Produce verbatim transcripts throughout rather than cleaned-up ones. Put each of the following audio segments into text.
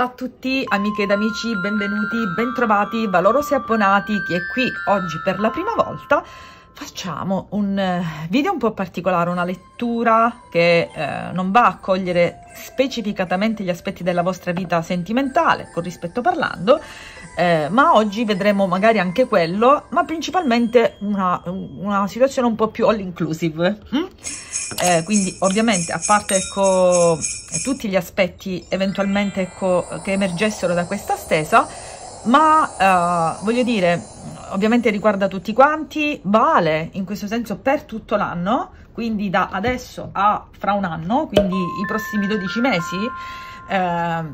Ciao a tutti amiche ed amici, benvenuti, bentrovati, valoro se abbonati. Chi è qui oggi per la prima volta, facciamo un video un po' particolare, una lettura che eh, non va a cogliere specificatamente gli aspetti della vostra vita sentimentale, con rispetto parlando, eh, ma oggi vedremo magari anche quello, ma principalmente una, una situazione un po' più all inclusive. Mm? Eh, quindi ovviamente, a parte ecco, tutti gli aspetti eventualmente ecco, che emergessero da questa stesa, ma eh, voglio dire, ovviamente riguarda tutti quanti, vale in questo senso per tutto l'anno, quindi da adesso a fra un anno, quindi i prossimi dodici mesi. eh,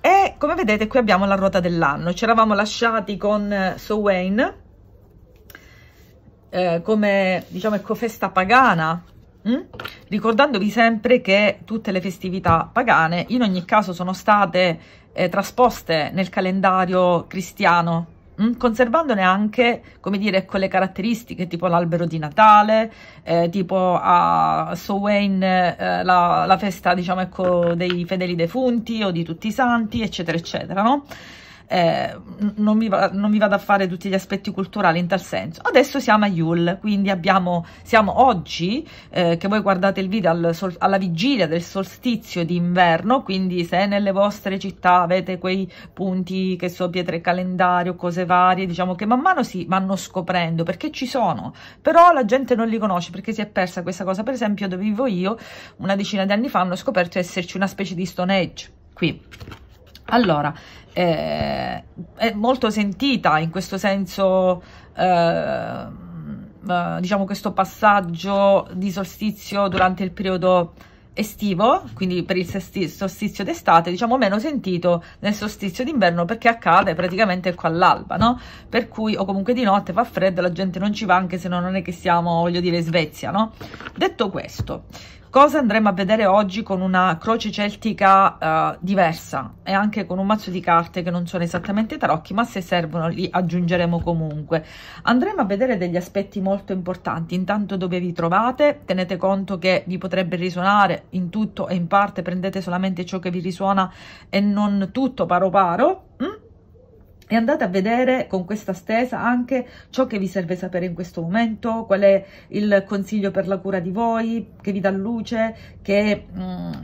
e come vedete qui abbiamo la ruota dell'anno. Ci eravamo lasciati con Sowain eh, come diciamo ecco festa pagana, mh? ricordandovi sempre che tutte le festività pagane in ogni caso sono state eh, trasposte nel calendario cristiano, conservandone anche, come dire, ecco, le caratteristiche, tipo l'albero di Natale, eh, tipo a Sowain eh, la, la festa, diciamo, ecco, dei fedeli defunti o di tutti i santi, eccetera, eccetera, no? Eh, non, mi va, non mi vado a fare tutti gli aspetti culturali in tal senso. Adesso siamo a Yule, quindi abbiamo, siamo oggi, eh, che voi guardate il video al sol, alla vigilia del solstizio d'inverno, quindi se nelle vostre città avete quei punti, che so, pietre calendario, cose varie, diciamo che man mano si vanno scoprendo, perché ci sono, però la gente non li conosce perché si è persa questa cosa. Per esempio dove vivo io, una decina di anni fa, hanno scoperto esserci una specie di Stonehenge qui. Allora, eh, è molto sentita in questo senso, eh, diciamo, questo passaggio di solstizio durante il periodo estivo, quindi per il solstizio d'estate, diciamo meno sentito nel solstizio d'inverno, perché accade praticamente qua all'alba, no? Per cui, o comunque di notte, fa freddo, la gente non ci va, anche se non è che siamo, voglio dire, in Svezia, no? Detto questo, cosa andremo a vedere oggi con una croce celtica uh, diversa, e anche con un mazzo di carte che non sono esattamente tarocchi, ma se servono li aggiungeremo comunque. Andremo a vedere degli aspetti molto importanti. Intanto dove vi trovate, tenete conto che vi potrebbe risuonare in tutto e in parte, prendete solamente ciò che vi risuona e non tutto paro paro. Mm? E andate a vedere con questa stesa anche ciò che vi serve sapere in questo momento, qual è il consiglio per la cura di voi, che vi dà luce, che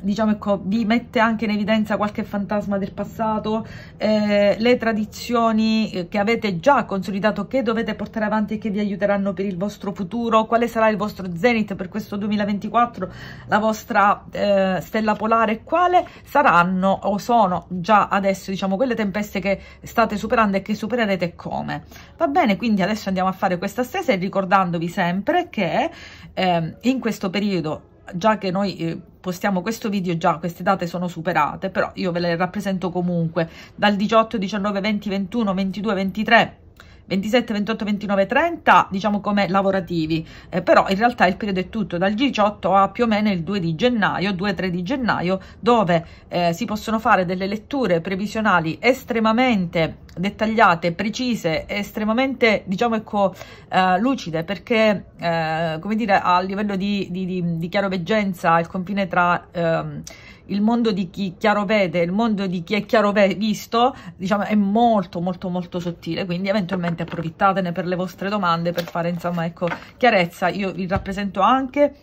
diciamo ecco, vi mette anche in evidenza qualche fantasma del passato, eh, le tradizioni che avete già consolidato, che dovete portare avanti e che vi aiuteranno per il vostro futuro, quale sarà il vostro zenith per questo duemilaventiquattro, la vostra eh, stella polare, quale saranno o sono già adesso, diciamo, quelle tempeste che state superando e che supererete come. Va bene, quindi adesso andiamo a fare questa stesa, e ricordandovi sempre che eh, in questo periodo, già che noi eh, postiamo questo video, già queste date sono superate, però io ve le rappresento comunque, dal diciotto, diciannove, venti, ventuno, ventidue, ventitré, ventisette, ventotto, ventinove, trenta, diciamo come lavorativi, eh, però in realtà il periodo è tutto, dal diciotto a più o meno il due di gennaio, due tre di gennaio, dove eh, si possono fare delle letture previsionali estremamente dettagliate, precise, estremamente, diciamo ecco, eh, lucide, perché, eh, come dire, a livello di, di, di, di chiaroveggenza, il confine tra ehm, il mondo di chi chiarovede e il mondo di chi è chiarovisto, diciamo, è molto molto molto sottile, quindi eventualmente approfittatene per le vostre domande, per fare, insomma, ecco, chiarezza. Io vi rappresento anche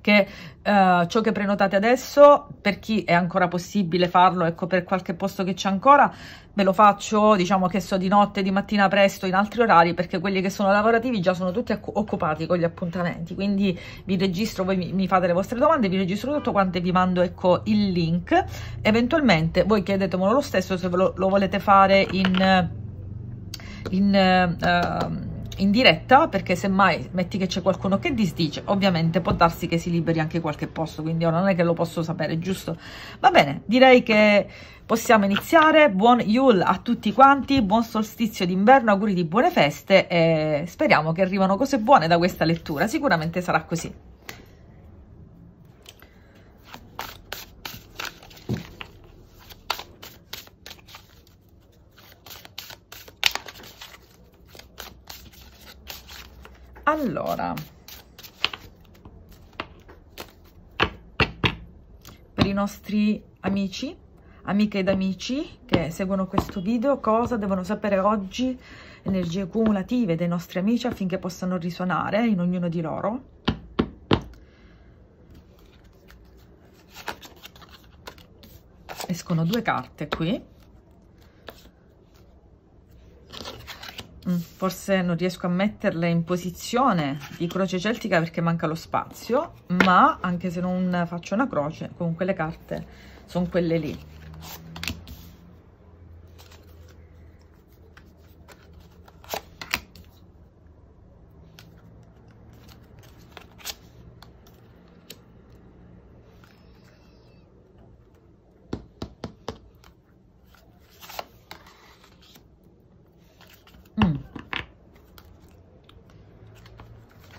che eh, ciò che prenotate adesso, per chi è ancora possibile farlo, ecco, per qualche posto che c'è ancora, ve lo faccio, diciamo, che so, di notte, di mattina presto, in altri orari, perché quelli che sono lavorativi già sono tutti occupati con gli appuntamenti, quindi vi registro, voi mi fate le vostre domande, vi registro tutto quanto e vi mando, ecco, il link. Eventualmente voi chiedetemelo lo stesso se ve lo, lo volete fare in, in uh, in diretta, perché semmai metti che c'è qualcuno che disdice, ovviamente può darsi che si liberi anche qualche posto, quindi ora non è che lo posso sapere, giusto? Va bene, direi che possiamo iniziare. Buon Yule a tutti quanti, buon solstizio d'inverno, auguri di buone feste, e speriamo che arrivano cose buone da questa lettura, sicuramente sarà così. Allora, per i nostri amici amiche ed amici che seguono questo video, cosa devono sapere oggi energie cumulative dei nostri amici affinché possano risuonare in ognuno di loro. Escono due carte qui. Forse non riesco a metterle in posizione di croce celtica perché manca lo spazio, ma anche se non faccio una croce, comunque le carte sono quelle lì.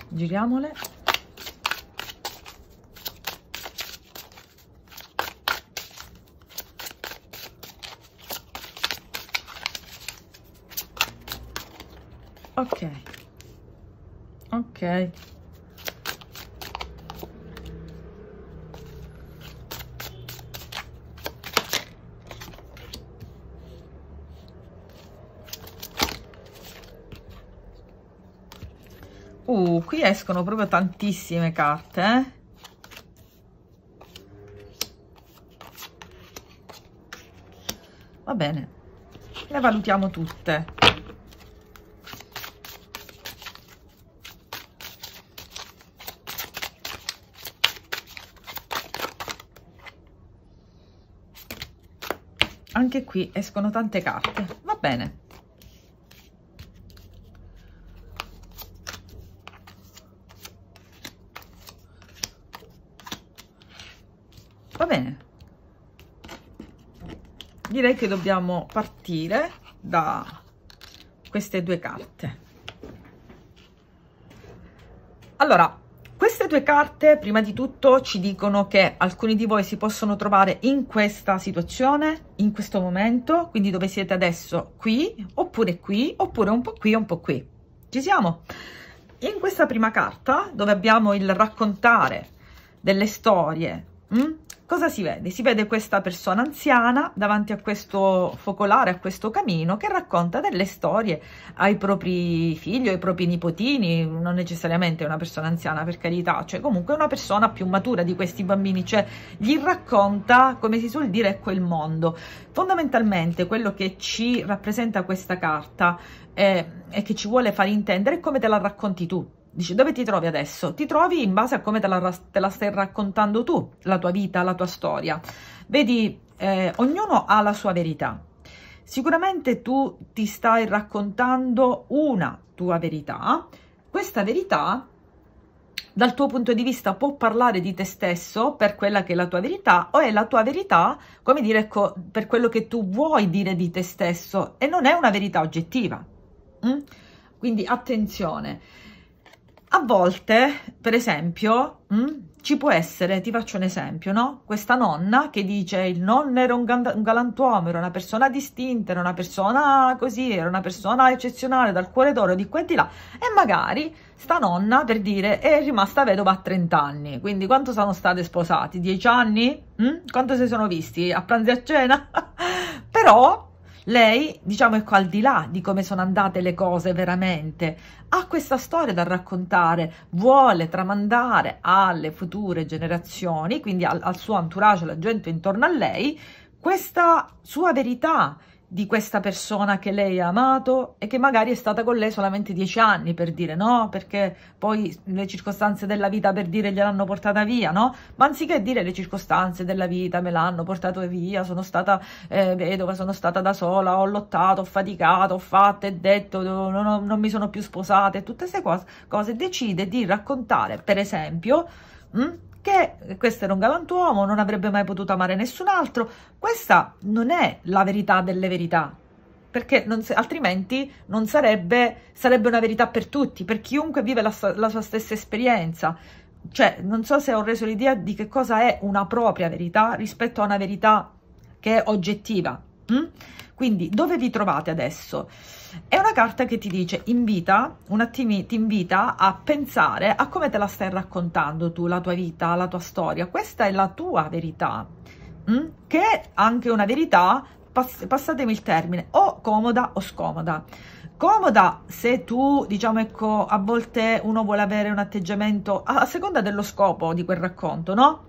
Giriamole. Ok. Ok. Uh, qui escono proprio tantissime carte, eh? Va bene, le valutiamo tutte. Anche qui escono tante carte, va bene. Va bene, direi che dobbiamo partire da queste due carte. Allora, queste due carte prima di tutto ci dicono che alcuni di voi si possono trovare in questa situazione, in questo momento, quindi dove siete adesso, qui, oppure qui, oppure un po' qui e un po' qui. Ci siamo? In questa prima carta, dove abbiamo il raccontare delle storie, mh? Cosa si vede? Si vede questa persona anziana davanti a questo focolare, a questo camino, che racconta delle storie ai propri figli, ai propri nipotini, non necessariamente una persona anziana per carità, cioè comunque una persona più matura di questi bambini, cioè gli racconta, come si suol dire, quel mondo. Fondamentalmente quello che ci rappresenta questa carta è, è che ci vuole far intendere come te la racconti tu. Dici, dove ti trovi adesso? Ti trovi in base a come te la, te la stai raccontando tu, la tua vita, la tua storia. Vedi, eh, ognuno ha la sua verità. Sicuramente tu ti stai raccontando una tua verità. Questa verità, dal tuo punto di vista, può parlare di te stesso per quella che è la tua verità, o è la tua verità, come dire, ecco, per quello che tu vuoi dire di te stesso, e non è una verità oggettiva. Mm? Quindi attenzione. A volte, per esempio, mh, ci può essere, ti faccio un esempio, no? Questa nonna che dice il nonno era un, un galantuomo, era una persona distinta, era una persona così, era una persona eccezionale, dal cuore d'oro, di qua e di là. E magari sta nonna, per dire, è rimasta vedova a trenta anni. Quindi quanto sono state sposati? dieci anni? Mh? Quanto si sono visti? A pranzo e a cena? Però... lei, diciamo, ecco, al di là di come sono andate le cose veramente, ha questa storia da raccontare, vuole tramandare alle future generazioni, quindi al, al suo entourage, alla gente intorno a lei, questa sua verità di questa persona che lei ha amato e che magari è stata con lei solamente dieci anni, per dire, no? Perché poi le circostanze della vita, per dire, gliel'hanno portata via, no? Ma anziché dire le circostanze della vita me l'hanno portato via, sono stata eh, vedova, sono stata da sola, ho lottato, ho faticato, ho fatto e detto, non, ho, non mi sono più sposata e tutte queste cose, cose, decide di raccontare, per esempio, mh, che questo era un galantuomo, non avrebbe mai potuto amare nessun altro. Questa non è la verità delle verità, perché non, altrimenti non sarebbe, sarebbe una verità per tutti, per chiunque vive la, la sua stessa esperienza. Cioè, non so se ho reso l'idea di che cosa è una propria verità rispetto a una verità che è oggettiva. Mm? Quindi, dove vi trovate adesso? È una carta che ti dice, invita, un attimo, ti invita a pensare a come te la stai raccontando tu, la tua vita, la tua storia. Questa è la tua verità. mh? Che è anche una verità, pass passatemi il termine, o comoda o scomoda. Comoda se tu, diciamo, ecco, a volte uno vuole avere un atteggiamento a, a seconda dello scopo di quel racconto, no?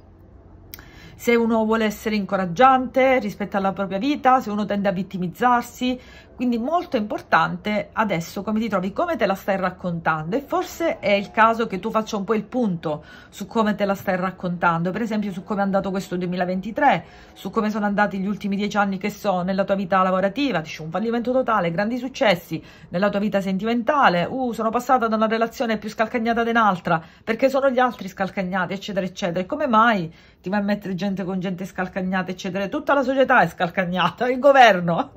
Se uno vuole essere incoraggiante rispetto alla propria vita, se uno tende a vittimizzarsi, quindi molto importante adesso come ti trovi, come te la stai raccontando, e forse è il caso che tu faccia un po' il punto su come te la stai raccontando, per esempio su come è andato questo duemilaventitré, su come sono andati gli ultimi dieci anni che so nella tua vita lavorativa, un fallimento totale, grandi successi nella tua vita sentimentale, uh, sono passata da una relazione più scalcagnata di un'altra perché sono gli altri scalcagnati, eccetera eccetera, e come mai ti vai a mettere gente con gente scalcagnata, eccetera, tutta la società è scalcagnata, il governo,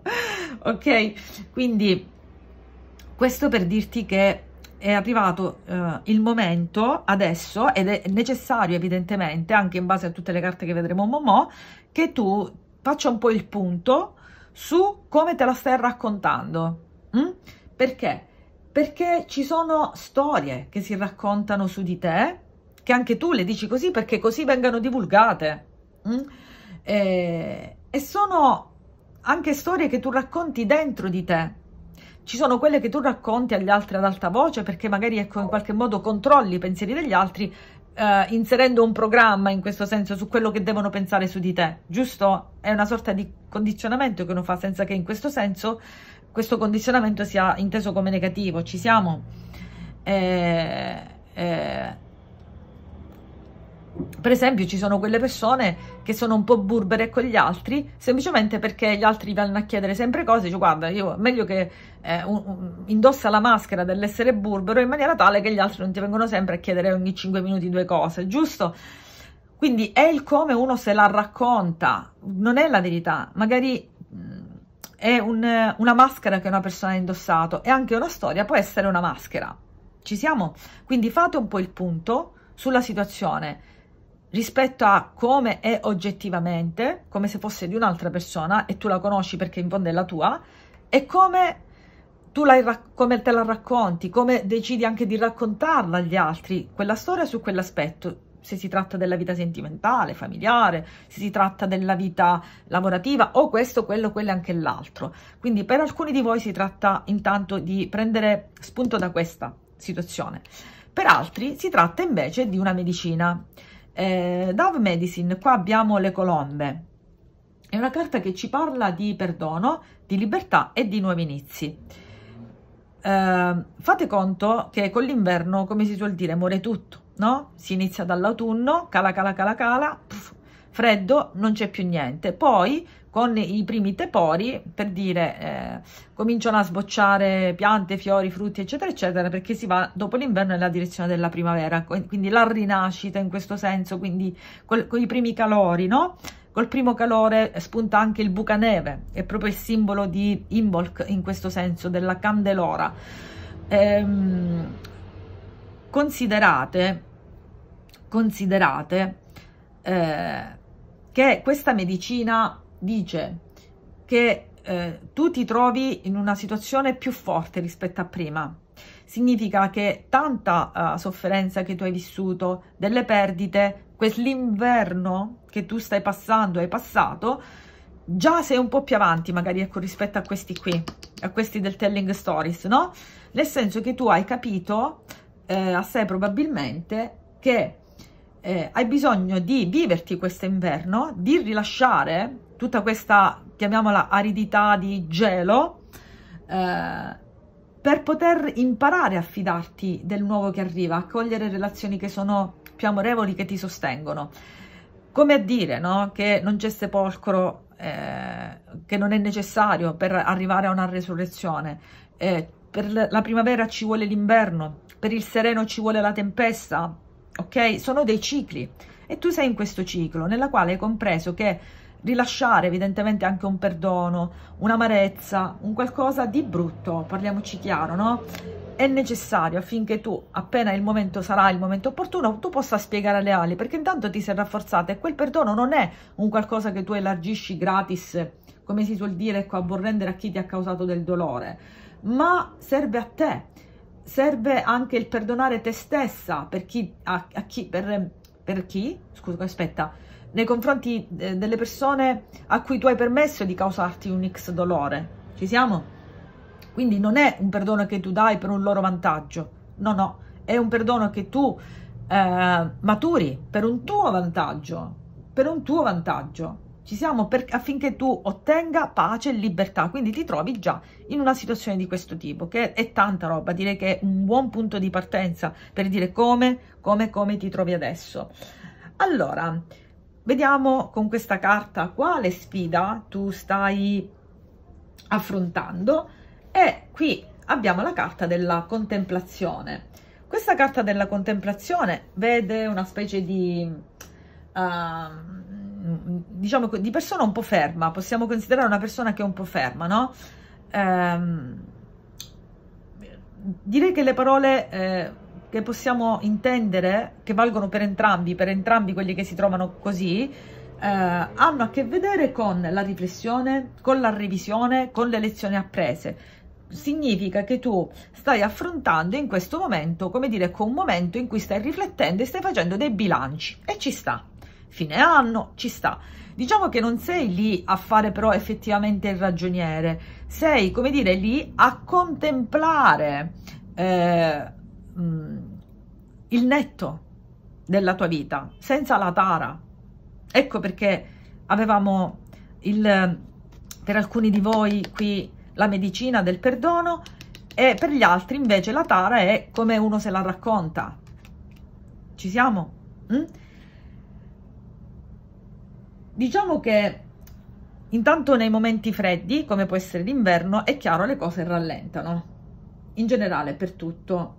ok? Quindi questo per dirti che è arrivato eh, il momento adesso, ed è necessario evidentemente, anche in base a tutte le carte che vedremo momò, che tu faccia un po' il punto su come te la stai raccontando, mm? Perché? Perché ci sono storie che si raccontano su di te, che anche tu le dici così perché così vengano divulgate, mm? e, e sono anche storie che tu racconti dentro di te. Ci sono quelle che tu racconti agli altri ad alta voce perché magari, ecco, in qualche modo controlli i pensieri degli altri, eh, inserendo un programma in questo senso su quello che devono pensare su di te, giusto? È una sorta di condizionamento che uno fa, senza che in questo senso questo condizionamento sia inteso come negativo. Ci siamo? eh, eh, Per esempio ci sono quelle persone che sono un po' burbere con gli altri semplicemente perché gli altri vanno a chiedere sempre cose, dice guarda, io meglio che eh, un, un, indossa la maschera dell'essere burbero in maniera tale che gli altri non ti vengono sempre a chiedere ogni cinque minuti due cose, giusto? Quindi è il come uno se la racconta, non è la verità, magari è un, una maschera che una persona ha indossato, e anche una storia può essere una maschera. Ci siamo? Quindi fate un po' il punto sulla situazione rispetto a come è oggettivamente, come se fosse di un'altra persona e tu la conosci perché in fondo è la tua, e come tu la, come te la racconti, come decidi anche di raccontarla agli altri, quella storia su quell'aspetto, se si tratta della vita sentimentale, familiare, se si tratta della vita lavorativa, o questo, quello, quello e anche l'altro. Quindi per alcuni di voi si tratta intanto di prendere spunto da questa situazione, per altri si tratta invece di una medicina. Eh, Dove Medicine, qua abbiamo le colombe, è una carta che ci parla di perdono, di libertà e di nuovi inizi. Eh, fate conto che con l'inverno, come si suol dire, muore tutto, no? Si inizia dall'autunno, cala cala cala cala, puff, freddo, non c'è più niente, poi con i primi tepori, per dire, eh, cominciano a sbocciare piante, fiori, frutti, eccetera, eccetera, perché si va dopo l'inverno nella direzione della primavera, quindi la rinascita in questo senso, quindi col, con i primi calori, no? Col primo calore spunta anche il bucaneve, è proprio il simbolo di Imbolc in questo senso, della Candelora. Ehm, considerate, considerate eh, che questa medicina dice che eh, tu ti trovi in una situazione più forte rispetto a prima. Significa che tanta uh, sofferenza che tu hai vissuto, delle perdite, quell'inverno che tu stai passando, hai passato, già sei un po' più avanti magari, ecco, rispetto a questi qui, a questi del Telling Stories, no? Nel senso che tu hai capito eh, assai probabilmente che eh, hai bisogno di viverti questo inverno, di rilasciare tutta questa, chiamiamola, aridità di gelo, eh, per poter imparare a fidarti del nuovo che arriva, a cogliere relazioni che sono più amorevoli, che ti sostengono. Come a dire, no? Che non c'è sepolcro, eh, che non è necessario per arrivare a una resurrezione. Eh, per la primavera ci vuole l'inverno, per il sereno ci vuole la tempesta, ok? Sono dei cicli e tu sei in questo ciclo nella quale hai compreso che rilasciare evidentemente anche un perdono, un'amarezza, un qualcosa di brutto, parliamoci chiaro, no? È necessario affinché tu, appena il momento sarà il momento opportuno, tu possa spiegare le ali, perché intanto ti sei rafforzata, e quel perdono non è un qualcosa che tu elargisci gratis, come si suol dire, ecco, a buon rendere a chi ti ha causato del dolore, ma serve a te, serve anche il perdonare te stessa per chi, a, a chi, per, per chi, scusa, aspetta, nei confronti eh, delle persone a cui tu hai permesso di causarti un X dolore. Ci siamo? Quindi non è un perdono che tu dai per un loro vantaggio, no, no, è un perdono che tu eh, maturi per un tuo vantaggio, per un tuo vantaggio. Ci siamo? Per, affinché tu ottenga pace e libertà, quindi ti trovi già in una situazione di questo tipo, che è tanta roba, direi che è un buon punto di partenza per dire come, come, come ti trovi adesso. Allora, vediamo con questa carta quale sfida tu stai affrontando, e qui abbiamo la carta della contemplazione. Questa carta della contemplazione vede una specie di... Uh, diciamo di persona un po' ferma, possiamo considerare una persona che è un po' ferma, no? Ehm, direi che le parole eh, che possiamo intendere, che valgono per entrambi, per entrambi quelli che si trovano così, eh, hanno a che vedere con la riflessione, con la revisione, con le lezioni apprese. Significa che tu stai affrontando in questo momento, come dire, con un momento in cui stai riflettendo e stai facendo dei bilanci, e ci sta. Fine anno, ci sta. Diciamo che non sei lì a fare però effettivamente il ragioniere, sei, come dire, lì a contemplare eh, mh, il netto della tua vita, senza la tara. Ecco perché avevamo il, per alcuni di voi qui la medicina del perdono, e per gli altri invece la tara è come uno se la racconta. Ci siamo? Mm? Diciamo che intanto nei momenti freddi, come può essere l'inverno, è chiaro, le cose rallentano, in generale per tutto.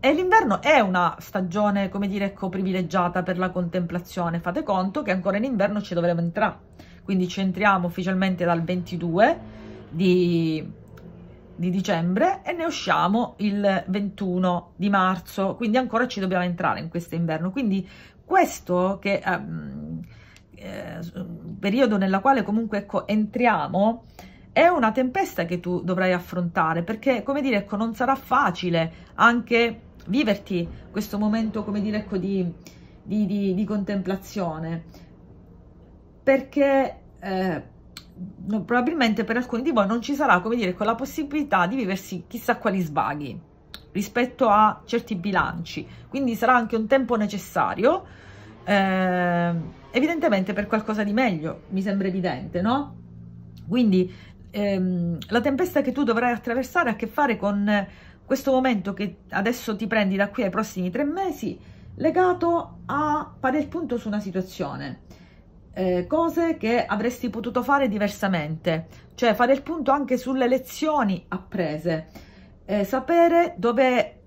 E l'inverno è una stagione, come dire, ecco, privilegiata per la contemplazione. Fate conto che ancora in inverno ci dovremo entrare, quindi ci entriamo ufficialmente dal ventidue di, di dicembre e ne usciamo il ventuno di marzo, quindi ancora ci dobbiamo entrare in questo inverno. Quindi questo che... Um, Eh, periodo nella quale comunque, ecco, entriamo, è una tempesta che tu dovrai affrontare, perché, come dire, ecco, non sarà facile anche viverti questo momento, come dire, ecco, di, di, di, di contemplazione, perché eh, no, probabilmente per alcuni di voi non ci sarà, come dire, ecco, la possibilità di viversi chissà quali sbaghi rispetto a certi bilanci, quindi sarà anche un tempo necessario eh, evidentemente per qualcosa di meglio, mi sembra evidente, no? Quindi ehm, la tempesta che tu dovrai attraversare ha a che fare con questo momento che adesso ti prendi da qui ai prossimi tre mesi, legato a fare il punto su una situazione, eh, cose che avresti potuto fare diversamente, cioè fare il punto anche sulle lezioni apprese, eh, sapere dove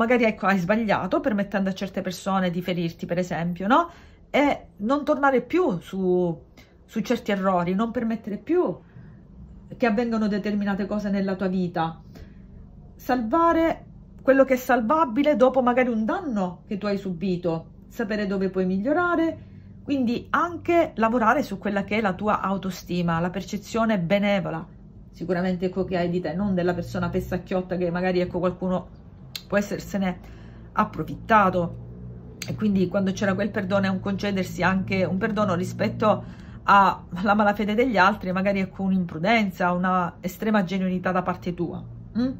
magari, ecco, hai sbagliato permettendo a certe persone di ferirti, per esempio, no? E non tornare più su, su certi errori, non permettere più che avvengano determinate cose nella tua vita, salvare quello che è salvabile dopo magari un danno che tu hai subito, sapere dove puoi migliorare, quindi anche lavorare su quella che è la tua autostima, la percezione benevola, sicuramente, ecco, che hai di te, non della persona pestacchiotta che magari, ecco, qualcuno può essersene approfittato. E quindi quando c'era quel perdono è un concedersi anche un perdono rispetto alla malafede degli altri, magari con un'imprudenza, una estrema genuinità da parte tua. Mm?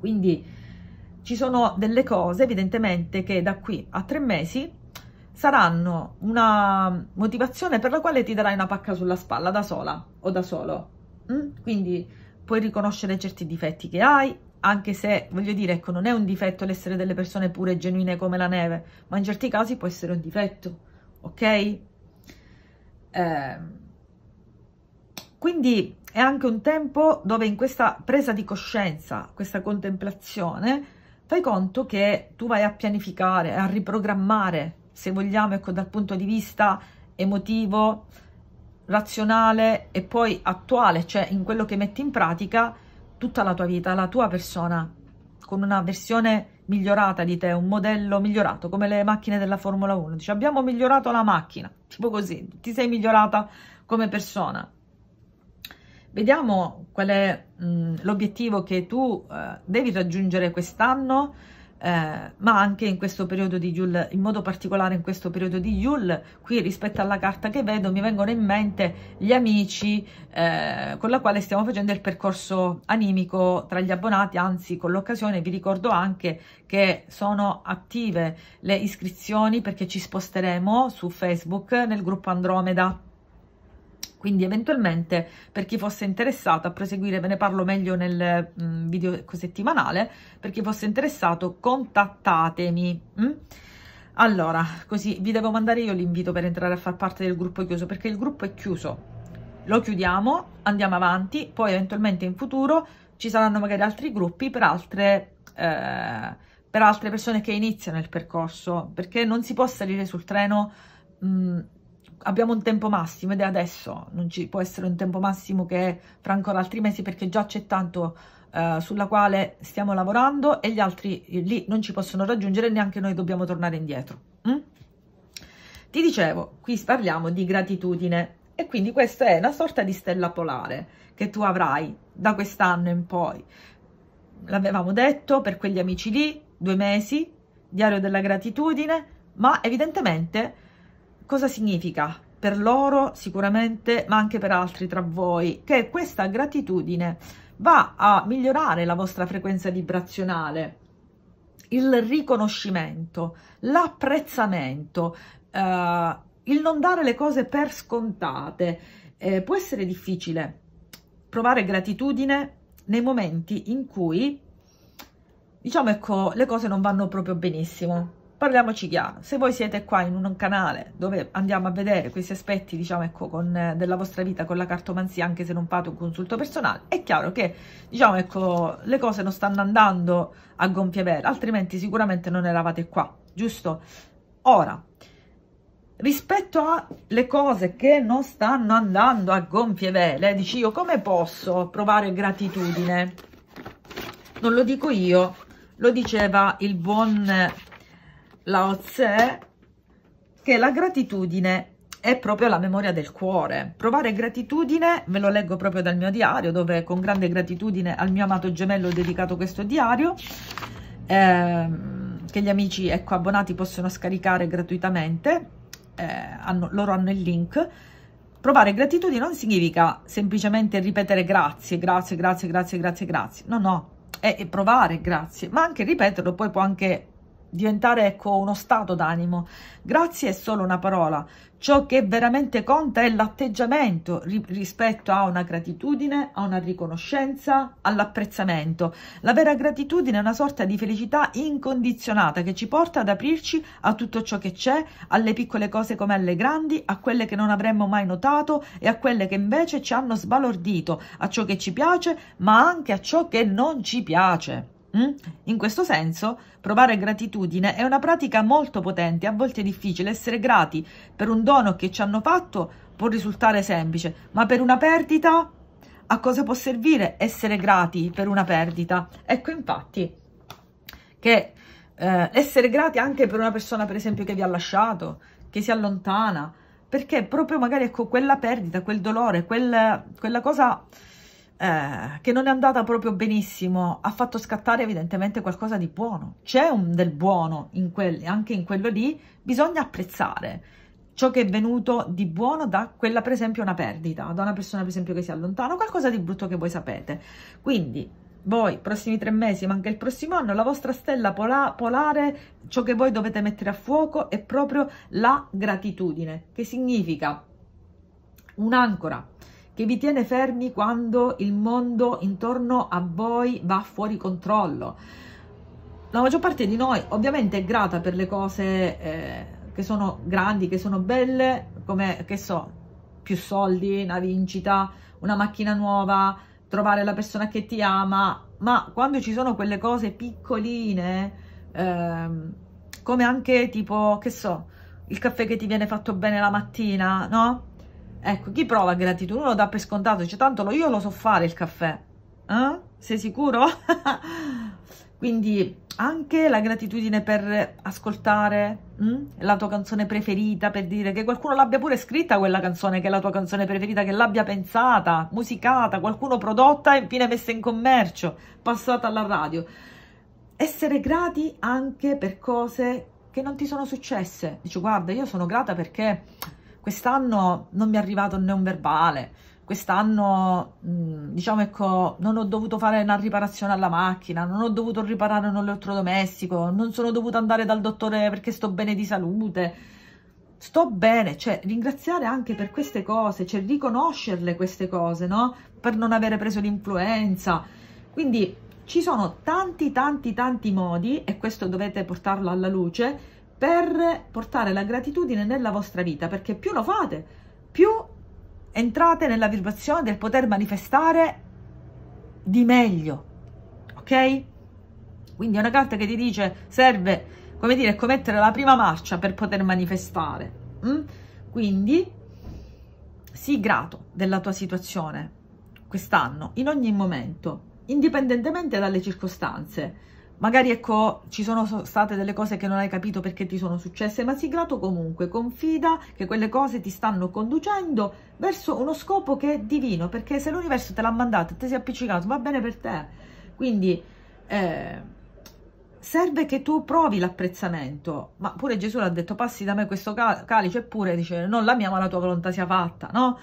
Quindi ci sono delle cose evidentemente che da qui a tre mesi saranno una motivazione per la quale ti darai una pacca sulla spalla da sola o da solo. Mm? Quindi puoi riconoscere certi difetti che hai, anche se, voglio dire, ecco, non è un difetto l'essere delle persone pure e genuine come la neve, ma in certi casi può essere un difetto, ok? Eh, quindi è anche un tempo dove in questa presa di coscienza, questa contemplazione, fai conto che tu vai a pianificare, a riprogrammare, se vogliamo, ecco, dal punto di vista emotivo, razionale e poi attuale, cioè in quello che metti in pratica, tutta la tua vita, la tua persona, con una versione migliorata di te, un modello migliorato, come le macchine della Formula uno. Dice, abbiamo migliorato la macchina, tipo così, ti sei migliorata come persona. Vediamo qual è l'obiettivo che tu eh, devi raggiungere quest'anno, eh, ma anche in questo periodo di Yule, in modo particolare in questo periodo di Yule. Qui rispetto alla carta che vedo mi vengono in mente gli amici eh, con la quale stiamo facendo il percorso animico tra gli abbonati, anzi con l'occasione vi ricordo anche che sono attive le iscrizioni perché ci sposteremo su Facebook nel gruppo Andromeda. Quindi eventualmente per chi fosse interessato a proseguire, ve ne parlo meglio nel mh, video settimanale, per chi fosse interessato contattatemi. Mm? Allora, così vi devo mandare io l'invito per entrare a far parte del gruppo chiuso, perché il gruppo è chiuso, lo chiudiamo, andiamo avanti, poi eventualmente in futuro ci saranno magari altri gruppi per altre, eh, per altre persone che iniziano il percorso, perché non si può salire sul treno. Mh, abbiamo un tempo massimo ed è adesso, non ci può essere un tempo massimo che è fra ancora altri mesi, perché già c'è tanto eh, sulla quale stiamo lavorando e gli altri lì non ci possono raggiungere, neanche noi dobbiamo tornare indietro. Mm? Ti dicevo, qui parliamo di gratitudine e quindi questa è una sorta di stella polare che tu avrai da quest'anno in poi. L'avevamo detto per quegli amici lì, due mesi, diario della gratitudine, ma evidentemente... Cosa significa? Per loro sicuramente, ma anche per altri tra voi, che questa gratitudine va a migliorare la vostra frequenza vibrazionale, il riconoscimento, l'apprezzamento, eh, il non dare le cose per scontate. Eh, può essere difficile provare gratitudine nei momenti in cui, diciamo, ecco, le cose non vanno proprio benissimo. Parliamoci chiaro, se voi siete qua in un canale dove andiamo a vedere questi aspetti, diciamo, ecco, con, della vostra vita con la cartomanzia, anche se non fate un consulto personale, è chiaro che, diciamo, ecco, le cose non stanno andando a gonfie vele, altrimenti sicuramente non eravate qua, giusto? Ora, rispetto alle cose che non stanno andando a gonfie vele, dici io come posso provare gratitudine? Non lo dico io, lo diceva il buon... Lao Tse, che la gratitudine è proprio la memoria del cuore. Provare gratitudine, ve lo leggo proprio dal mio diario, dove con grande gratitudine al mio amato gemello ho dedicato questo diario, eh, che gli amici, ecco, abbonati possono scaricare gratuitamente, eh, hanno, loro hanno il link. Provare gratitudine non significa semplicemente ripetere grazie, grazie, grazie, grazie, grazie, grazie, no, no, è, è provare grazie, ma anche ripeterlo poi può anche diventare, ecco, uno stato d'animo. Grazie è solo una parola, ciò che veramente conta è l'atteggiamento ri rispetto a una gratitudine, a una riconoscenza, all'apprezzamento. La vera gratitudine è una sorta di felicità incondizionata che ci porta ad aprirci a tutto ciò che c'è, alle piccole cose come alle grandi, a quelle che non avremmo mai notato e a quelle che invece ci hanno sbalordito, a ciò che ci piace ma anche a ciò che non ci piace. In questo senso, provare gratitudine è una pratica molto potente, a volte difficile. Essere grati per un dono che ci hanno fatto può risultare semplice, ma per una perdita, a cosa può servire essere grati per una perdita? Ecco infatti che eh, essere grati anche per una persona, per esempio, che vi ha lasciato, che si allontana, perché proprio magari, ecco, quella perdita, quel dolore, quel, quella cosa... Eh, che non è andata proprio benissimo, ha fatto scattare evidentemente qualcosa di buono. C'è un del buono in quel, anche in quello lì, bisogna apprezzare ciò che è venuto di buono da quella, per esempio, una perdita, da una persona, per esempio, che si allontana, qualcosa di brutto che voi sapete. Quindi voi, prossimi tre mesi, ma anche il prossimo anno, la vostra stella pola, polare, ciò che voi dovete mettere a fuoco è proprio la gratitudine, che significa un'ancora che vi tiene fermi quando il mondo intorno a voi va fuori controllo. La maggior parte di noi ovviamente è grata per le cose eh, che sono grandi, che sono belle, come, che so, più soldi, una vincita, una macchina nuova, trovare la persona che ti ama, ma quando ci sono quelle cose piccoline, eh, come anche tipo, che so, il caffè che ti viene fatto bene la mattina, no? Ecco, chi prova gratitudine lo dà per scontato, dice tanto lo, io lo so fare il caffè, eh? Sei sicuro? Quindi anche la gratitudine per ascoltare mh? la tua canzone preferita, per dire che qualcuno l'abbia pure scritta quella canzone che è la tua canzone preferita, che l'abbia pensata, musicata, qualcuno prodotta e infine messa in commercio, passata alla radio. essere grati anche per cose che non ti sono successe. Dici, guarda, io sono grata perché quest'anno non mi è arrivato né un verbale, quest'anno, diciamo, ecco, non ho dovuto fare una riparazione alla macchina, non ho dovuto riparare un elettrodomestico, non sono dovuta andare dal dottore perché sto bene di salute, sto bene. Cioè, ringraziare anche per queste cose, cioè riconoscerle queste cose, no? Per non avere preso l'influenza. Quindi ci sono tanti, tanti, tanti modi, e questo dovete portarlo alla luce, per portare la gratitudine nella vostra vita, perché più lo fate, più entrate nella vibrazione del poter manifestare di meglio, ok? Quindi è una carta che ti dice, serve, come dire, commettere la prima marcia per poter manifestare. Mm? Quindi sii grato della tua situazione quest'anno, in ogni momento, indipendentemente dalle circostanze. Magari, ecco, ci sono state delle cose che non hai capito perché ti sono successe, ma sii grato comunque, confida che quelle cose ti stanno conducendo verso uno scopo che è divino, perché se l'universo te l'ha mandato e te sei appiccicato, va bene per te. Quindi eh, serve che tu provi l'apprezzamento, ma pure Gesù l'ha detto, passi da me questo calice, eppure dice, non la mia ma la tua volontà sia fatta, no?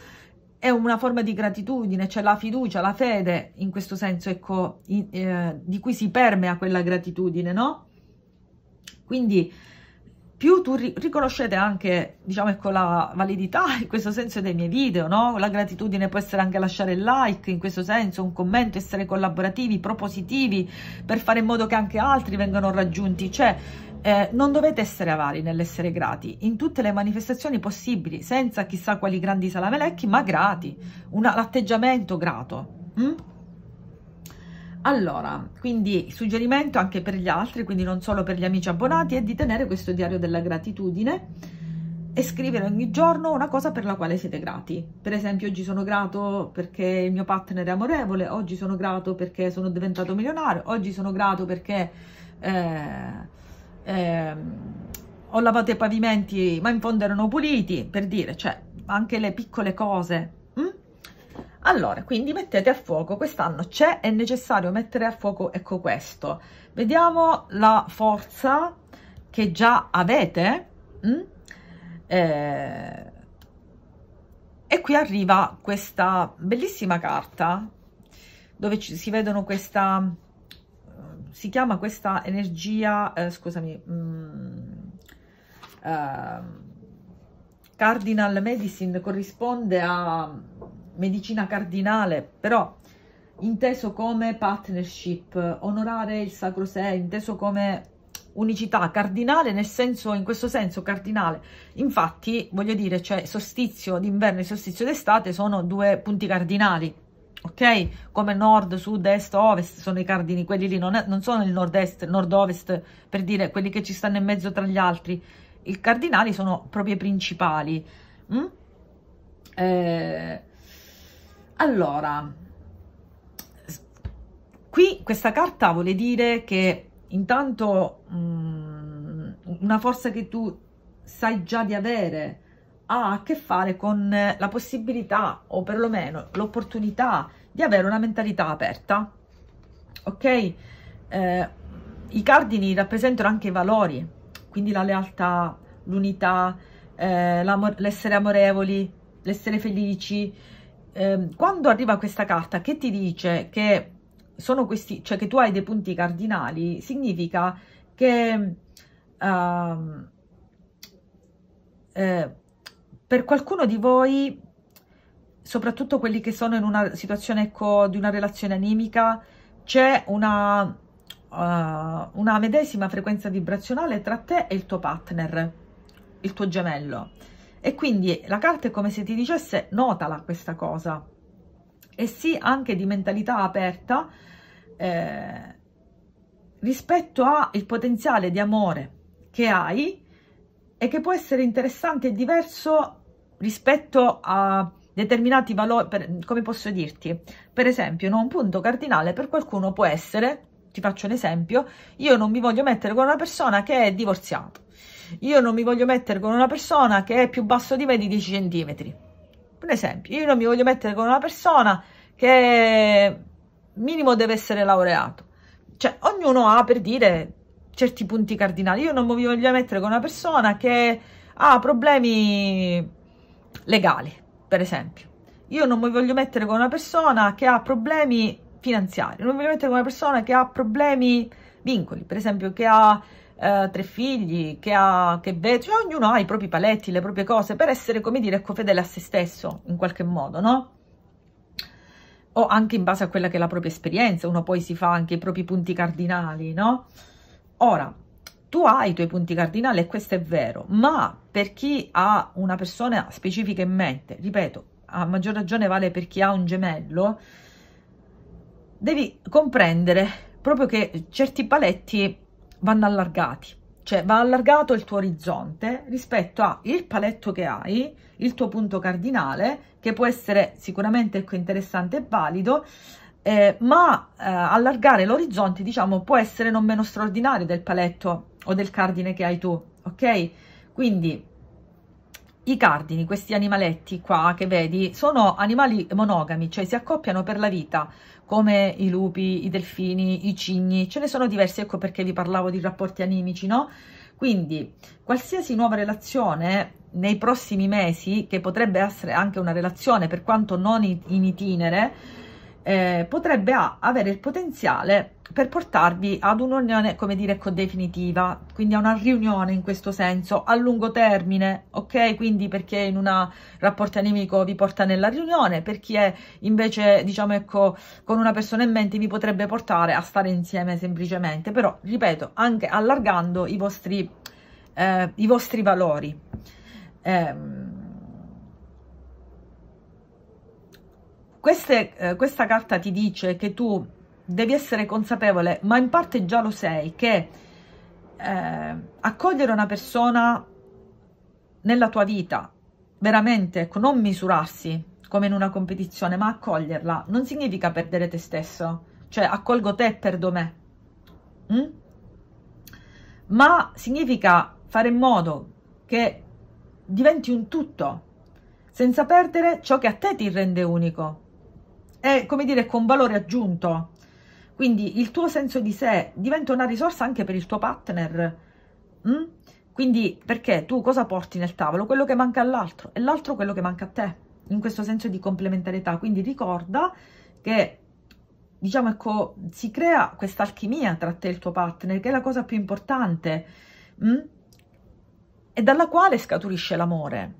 È una forma di gratitudine, cioè la fiducia, la fede, in questo senso, ecco, in, eh, di cui si permea quella gratitudine, no? Quindi più tu ri riconoscete anche, diciamo, ecco, la validità, in questo senso, dei miei video, no? La gratitudine può essere anche lasciare il like, in questo senso, un commento, essere collaborativi, propositivi, per fare in modo che anche altri vengano raggiunti, cioè... Eh, non dovete essere avari nell'essere grati, in tutte le manifestazioni possibili, senza chissà quali grandi salamelecchi, ma grati, un atteggiamento grato. Mm? Allora, quindi suggerimento anche per gli altri, quindi non solo per gli amici abbonati, è di tenere questo diario della gratitudine e scrivere ogni giorno una cosa per la quale siete grati. Per esempio, oggi sono grato perché il mio partner è amorevole, oggi sono grato perché sono diventato milionario, oggi sono grato perché... Eh, Eh, ho lavato i pavimenti ma in fondo erano puliti, per dire, cioè anche le piccole cose. mm? Allora, quindi mettete a fuoco, quest'anno c'è, è necessario mettere a fuoco, ecco, questo. Vediamo la forza che già avete. mm? eh, e qui arriva questa bellissima carta dove ci, si vedono questa... si chiama questa energia, eh, scusami, mm, eh, Cardinal Medicine, corrisponde a medicina cardinale, però inteso come partnership, onorare il sacro sé, inteso come unicità, cardinale nel senso, in questo senso, cardinale. Infatti, voglio dire, cioè solstizio d'inverno e solstizio d'estate sono due punti cardinali. Ok? Come nord, sud, est, ovest sono i cardini, quelli lì non, è, non sono il nord-est, nord-ovest, per dire, quelli che ci stanno in mezzo tra gli altri. I cardinali sono proprio i principali. Mm? Eh, allora, qui questa carta vuole dire che intanto mh, una forza che tu sai già di avere ha a che fare con la possibilità, o perlomeno l'opportunità, di avere una mentalità aperta, ok? Eh, i cardini rappresentano anche i valori, quindi la lealtà, l'unità, eh, l'essere amorevoli, l'essere felici. Eh, quando arriva questa carta che ti dice che sono questi, cioè che tu hai dei punti cardinali, significa che uh, eh, per qualcuno di voi, soprattutto quelli che sono in una situazione, ecco, di una relazione animica, c'è una, uh, una medesima frequenza vibrazionale tra te e il tuo partner, il tuo gemello. E quindi la carta è come se ti dicesse, notala questa cosa. E sì, anche di mentalità aperta eh, rispetto al potenziale di amore che hai, e che può essere interessante e diverso rispetto a determinati valori, per, come posso dirti? Per esempio, no? Un punto cardinale per qualcuno può essere, ti faccio un esempio, io non mi voglio mettere con una persona che è divorziata, io non mi voglio mettere con una persona che è più basso di me di dieci centimetri, per esempio, io non mi voglio mettere con una persona che minimo deve essere laureato, cioè ognuno ha, per dire, certi punti cardinali. Io non mi voglio mettere con una persona che ha problemi legali, per esempio. Io non mi voglio mettere con una persona che ha problemi finanziari, non mi voglio mettere con una persona che ha problemi vincoli, per esempio, che ha eh, tre figli, che ha, che vede, cioè ognuno ha i propri paletti, le proprie cose, per essere, come dire, fedele a se stesso in qualche modo, no? O anche in base a quella che è la propria esperienza, uno poi si fa anche i propri punti cardinali, no? Ora, tu hai i tuoi punti cardinali e questo è vero, ma per chi ha una persona specifica in mente, ripeto, a maggior ragione vale per chi ha un gemello, devi comprendere proprio che certi paletti vanno allargati, cioè va allargato il tuo orizzonte rispetto al paletto che hai, il tuo punto cardinale, che può essere sicuramente interessante e valido, eh, ma eh, allargare l'orizzonte, diciamo, può essere non meno straordinario del paletto o del cardine che hai tu, ok? Quindi i cardini, questi animaletti qua che vedi, sono animali monogami, cioè si accoppiano per la vita, come i lupi, i delfini, i cigni, ce ne sono diversi, ecco perché vi parlavo di rapporti animici, no? Quindi qualsiasi nuova relazione nei prossimi mesi, che potrebbe essere anche una relazione per quanto non in itinere, eh, potrebbe avere il potenziale per portarvi ad un'unione, come dire, definitiva, quindi a una riunione in questo senso a lungo termine, ok? Quindi per chi è in un rapporto animico vi porta nella riunione, per chi è invece, diciamo, ecco, con una persona in mente vi potrebbe portare a stare insieme semplicemente, però ripeto, anche allargando i vostri, eh, i vostri valori. Eh, queste, eh, questa carta ti dice che tu devi essere consapevole, ma in parte già lo sei, che eh, accogliere una persona nella tua vita, veramente, non misurarsi come in una competizione, ma accoglierla, non significa perdere te stesso, cioè accolgo te e perdo me, mm? ma significa fare in modo che diventi un tutto, senza perdere ciò che a te ti rende unico, e, come dire, con valore aggiunto. Quindi il tuo senso di sé diventa una risorsa anche per il tuo partner. Mm? Quindi perché tu cosa porti nel tavolo? Quello che manca all'altro e l'altro quello che manca a te, in questo senso di complementarietà. Quindi ricorda che, diciamo, ecco, si crea questa alchimia tra te e il tuo partner, che è la cosa più importante, mm? e dalla quale scaturisce l'amore.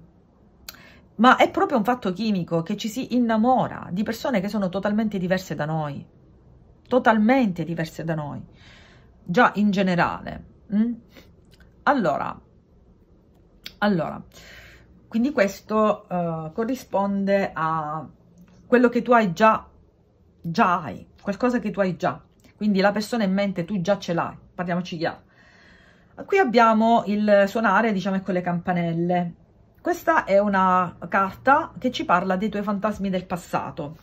Ma è proprio un fatto chimico che ci si innamora di persone che sono totalmente diverse da noi. Totalmente diverse da noi, già in generale. Mm? Allora, allora, quindi questo uh, corrisponde a quello che tu hai già, già hai, qualcosa che tu hai già. Quindi la persona in mente tu già ce l'hai, parliamoci chiaro. Qui abbiamo il suonare, diciamo, con le campanelle. Questa è una carta che ci parla dei tuoi fantasmi del passato.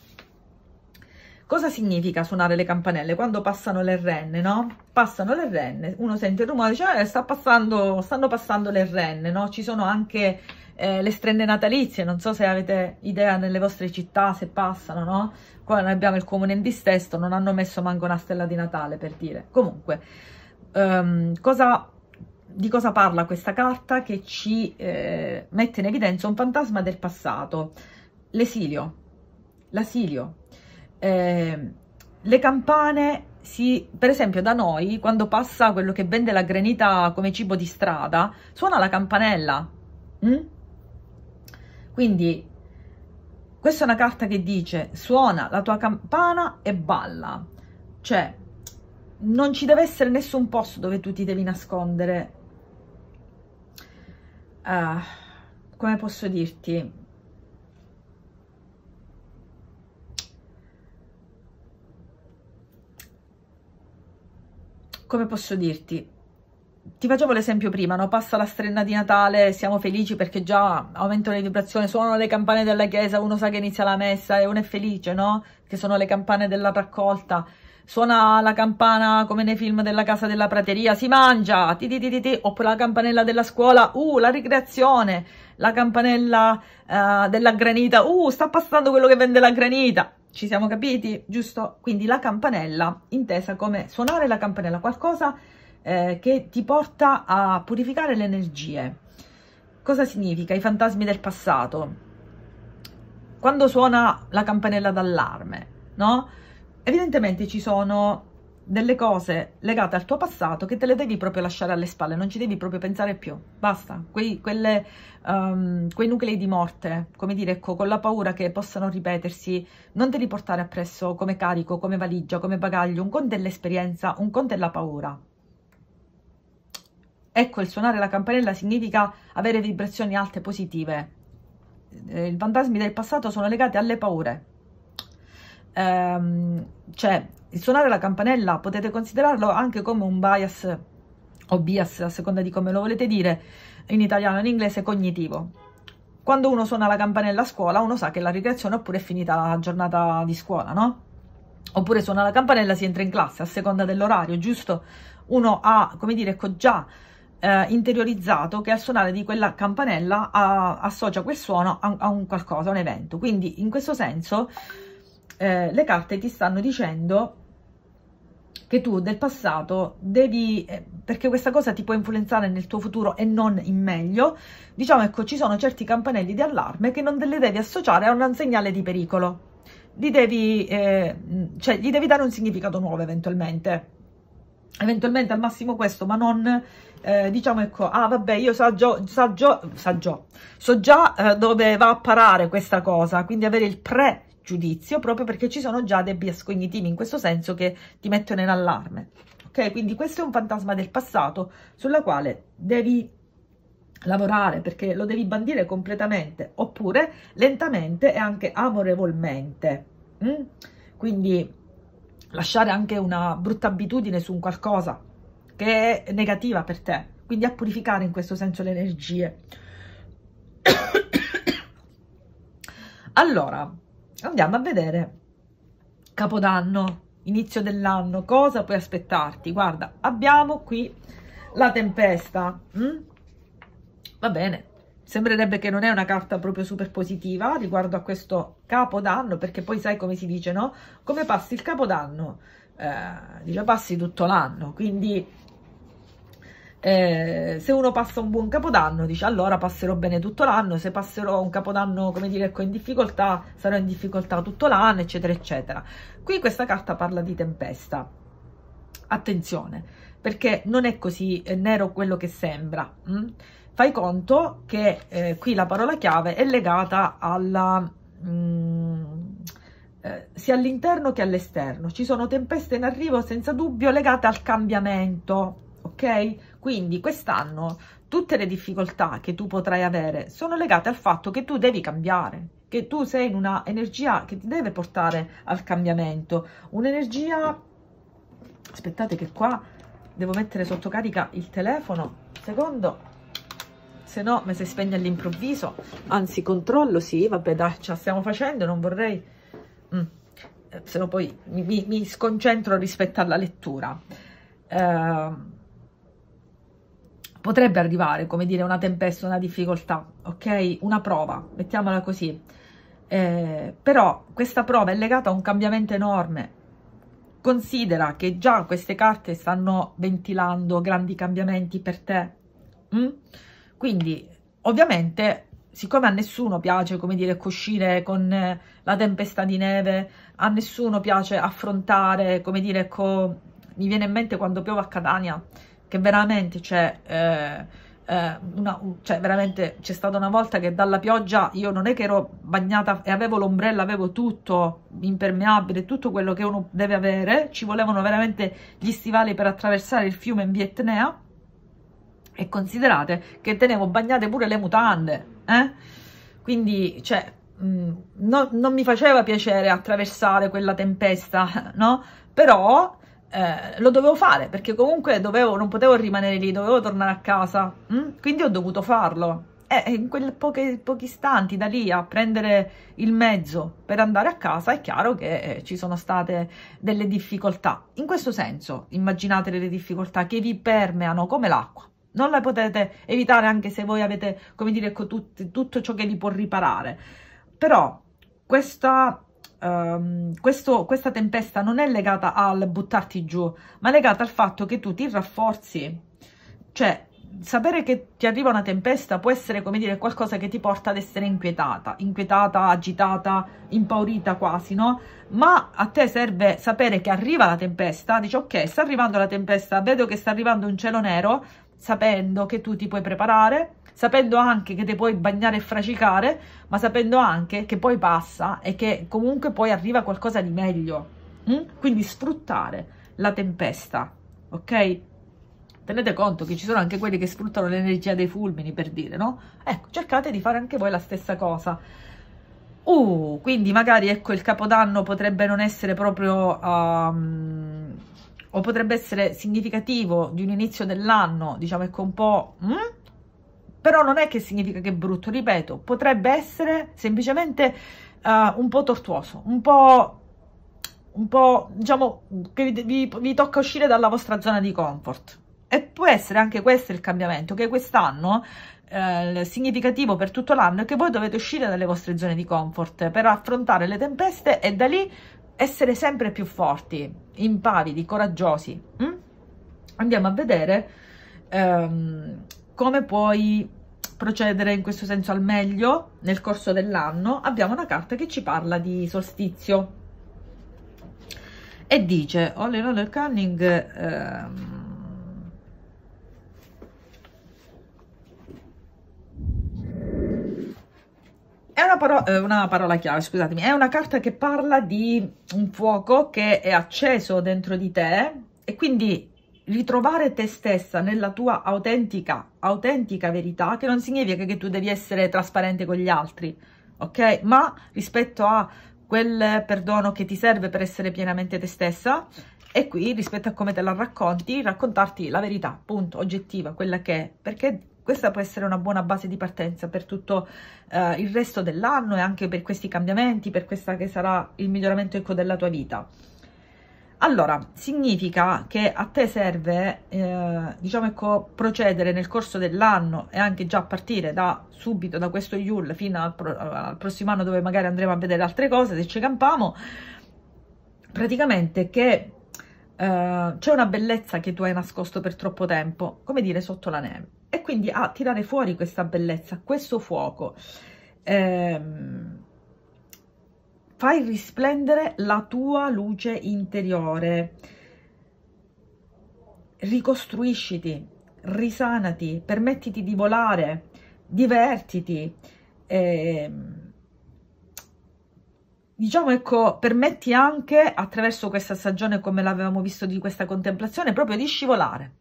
Cosa significa suonare le campanelle? Quando passano le renne, no? Passano le renne, uno sente il rumore, dice, eh, sta passando, stanno passando le renne, no? Ci sono anche eh, le strenne natalizie, non so se avete idea nelle vostre città se passano, no? Qua noi abbiamo il comune in distesto, non hanno messo manco una stella di Natale, per dire. Comunque, ehm, cosa, di cosa parla questa carta che ci eh, mette in evidenza un fantasma del passato? L'esilio, l'asilio. Eh, le campane, si, per esempio da noi, quando passa quello che vende la granita come cibo di strada, suona la campanella. Mm? Quindi questa è una carta che dice suona la tua campana e balla, cioè non ci deve essere nessun posto dove tu ti devi nascondere. Uh, come posso dirti? Come posso dirti? Ti facevo l'esempio prima, no? Passa la strenna di Natale, siamo felici perché già aumentano le vibrazioni, suonano le campane della chiesa, uno sa che inizia la messa e uno è felice, no? Che sono le campane della raccolta. Suona la campana come nei film della casa della prateria, si mangia, ti ti ti ti ti, oppure la campanella della scuola, uh, la ricreazione, la campanella uh, della granita, uh, sta passando quello che vende la granita. Ci siamo capiti, giusto? Quindi la campanella, intesa come suonare la campanella, qualcosa eh, che ti porta a purificare le energie. Cosa significa? I fantasmi del passato. Quando suona la campanella d'allarme, no? Evidentemente ci sono delle cose legate al tuo passato che te le devi proprio lasciare alle spalle, non ci devi proprio pensare più, basta. Quei, quelle, um, quei nuclei di morte, come dire, ecco, con la paura che possano ripetersi, non te li portare appresso come carico, come valigia, come bagaglio. Un conto è l'esperienza, un conto è la paura. Ecco, il suonare la campanella significa avere vibrazioni alte, positive. Eh, I fantasmi del passato sono legati alle paure. Ehm, cioè, il suonare la campanella potete considerarlo anche come un bias o bias, a seconda di come lo volete dire, in italiano, in inglese, cognitivo. Quando uno suona la campanella a scuola, uno sa che la ricreazione oppure è finita la giornata di scuola, no? Oppure suona la campanella, si entra in classe, a seconda dell'orario, giusto? Uno ha, come dire, già eh, interiorizzato che al suonare di quella campanella a, associa quel suono a, a un qualcosa, a un evento. Quindi, in questo senso, eh, le carte ti stanno dicendo che tu del passato devi, perché questa cosa ti può influenzare nel tuo futuro e non in meglio, diciamo, ecco, ci sono certi campanelli di allarme che non te le devi associare a un segnale di pericolo, li devi, eh, cioè, gli devi dare un significato nuovo eventualmente, eventualmente al massimo questo, ma non, eh, diciamo, ecco, ah vabbè, io saggio, saggio, saggio, so già eh, dove va a parare questa cosa, quindi avere il pre giudizio, proprio perché ci sono già dei bias cognitivi in questo senso che ti mettono in allarme, ok? Quindi questo è un fantasma del passato sulla quale devi lavorare, perché lo devi bandire completamente, oppure lentamente e anche amorevolmente, mm? Quindi lasciare anche una brutta abitudine su un qualcosa che è negativa per te, quindi a purificare in questo senso le energie. Allora, andiamo a vedere Capodanno, inizio dell'anno, cosa puoi aspettarti? Guarda, abbiamo qui la tempesta, mm? Va bene, sembrerebbe che non è una carta proprio super positiva riguardo a questo Capodanno, perché poi sai come si dice, no? Come passi il Capodanno? Eh, dice, passi tutto l'anno, quindi Eh, se uno passa un buon Capodanno dice allora passerò bene tutto l'anno, se passerò un Capodanno, come dire, ecco, in difficoltà, sarò in difficoltà tutto l'anno, eccetera eccetera. Qui questa carta parla di tempesta, attenzione, perché non è così eh, nero quello che sembra, mh? Fai conto che eh, qui la parola chiave è legata alla mh, eh, sia all'interno che all'esterno, ci sono tempeste in arrivo senza dubbio legate al cambiamento, ok? Quindi quest'anno tutte le difficoltà che tu potrai avere sono legate al fatto che tu devi cambiare, che tu sei in una energia che ti deve portare al cambiamento, un'energia... Aspettate che qua devo mettere sotto carica il telefono, secondo, se no mi si spegne all'improvviso, anzi controllo, sì, vabbè dai, ce la stiamo facendo, non vorrei... Mm. Se no poi mi, mi, mi sconcentro rispetto alla lettura. Eh... Potrebbe arrivare, come dire, una tempesta, una difficoltà, ok? Una prova, mettiamola così. Eh, però questa prova è legata a un cambiamento enorme. Considera che già queste carte stanno ventilando grandi cambiamenti per te. Mm? Quindi, ovviamente, siccome a nessuno piace, come dire, uscire con la tempesta di neve, a nessuno piace affrontare, come dire, co... mi viene in mente quando piove a Catania, che veramente c'è eh, eh, una, cioè veramente c'è stata una volta che dalla pioggia io non è che ero bagnata e avevo l'ombrella, avevo tutto impermeabile, tutto quello che uno deve avere, ci volevano veramente gli stivali per attraversare il fiume in Vietnea, e considerate che tenevo bagnate pure le mutande, eh? Quindi cioè, mh, no, non mi faceva piacere attraversare quella tempesta, no? Però Eh, lo dovevo fare, perché comunque dovevo, non potevo rimanere lì, dovevo tornare a casa, mh? Quindi ho dovuto farlo, e eh, in quei pochi, pochi istanti da lì a prendere il mezzo per andare a casa è chiaro che eh, ci sono state delle difficoltà in questo senso. Immaginate le difficoltà che vi permeano come l'acqua, non la potete evitare anche se voi avete, come dire, tutto, tutto ciò che vi può riparare, però questa Uh, um, questo, questa tempesta non è legata al buttarti giù, ma legata al fatto che tu ti rafforzi. Cioè, sapere che ti arriva una tempesta può essere, come dire, qualcosa che ti porta ad essere inquietata, inquietata, agitata, impaurita quasi, no? Ma a te serve sapere che arriva la tempesta, dici ok, sta arrivando la tempesta, vedo che sta arrivando un cielo nero, sapendo che tu ti puoi preparare, sapendo anche che ti puoi bagnare e fracicare, ma sapendo anche che poi passa e che comunque poi arriva qualcosa di meglio. Mm? Quindi sfruttare la tempesta, ok? Tenete conto che ci sono anche quelli che sfruttano l'energia dei fulmini, per dire, no? Ecco, cercate di fare anche voi la stessa cosa. Uh, quindi magari, ecco, il capodanno potrebbe non essere proprio... Um, o potrebbe essere significativo di un inizio dell'anno, diciamo, ecco, un po'... Mm? Però non è che significa che è brutto, ripeto, potrebbe essere semplicemente uh, un po' tortuoso, un po'... un po', diciamo, che vi, vi tocca uscire dalla vostra zona di comfort. E può essere anche questo il cambiamento, che quest'anno eh, significativo per tutto l'anno è che voi dovete uscire dalle vostre zone di comfort per affrontare le tempeste e da lì essere sempre più forti, impavidi, coraggiosi. Mm? Andiamo a vedere ehm, come puoi procedere in questo senso al meglio nel corso dell'anno. Abbiamo una carta che ci parla di solstizio e dice, ole ole cunning... Ehm, È una, paro una parola chiave, scusatemi, è una carta che parla di un fuoco che è acceso dentro di te e quindi ritrovare te stessa nella tua autentica, autentica verità, che non significa che tu devi essere trasparente con gli altri, ok? Ma rispetto a quel perdono che ti serve per essere pienamente te stessa e qui rispetto a come te la racconti, raccontarti la verità, appunto, oggettiva, quella che è, perché... Questa può essere una buona base di partenza per tutto eh, il resto dell'anno e anche per questi cambiamenti, per questa che sarà il miglioramento, ecco, della tua vita. Allora, significa che a te serve, eh, diciamo, ecco, procedere nel corso dell'anno e anche già a partire da subito, da questo Yule, fino al, pro al prossimo anno, dove magari andremo a vedere altre cose, se ci campiamo, praticamente che eh, c'è una bellezza che tu hai nascosto per troppo tempo, come dire, sotto la neve. E quindi a tirare fuori questa bellezza, questo fuoco, ehm, fai risplendere la tua luce interiore, ricostruisciti, risanati, permettiti di volare, divertiti, ehm, diciamo, ecco, permetti anche attraverso questa stagione, come l'avevamo visto di questa contemplazione, proprio di scivolare.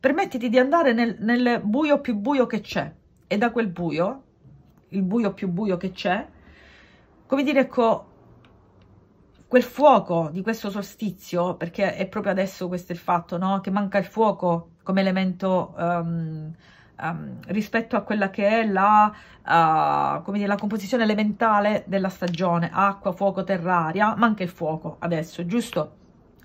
Permettiti di andare nel, nel buio più buio che c'è e da quel buio, il buio più buio che c'è, come dire, ecco, quel fuoco di questo solstizio, perché è proprio adesso questo il fatto, no? Che manca il fuoco come elemento um, um, rispetto a quella che è la, uh, come dire, la composizione elementale della stagione, acqua, fuoco, terra, aria, manca il fuoco adesso, giusto?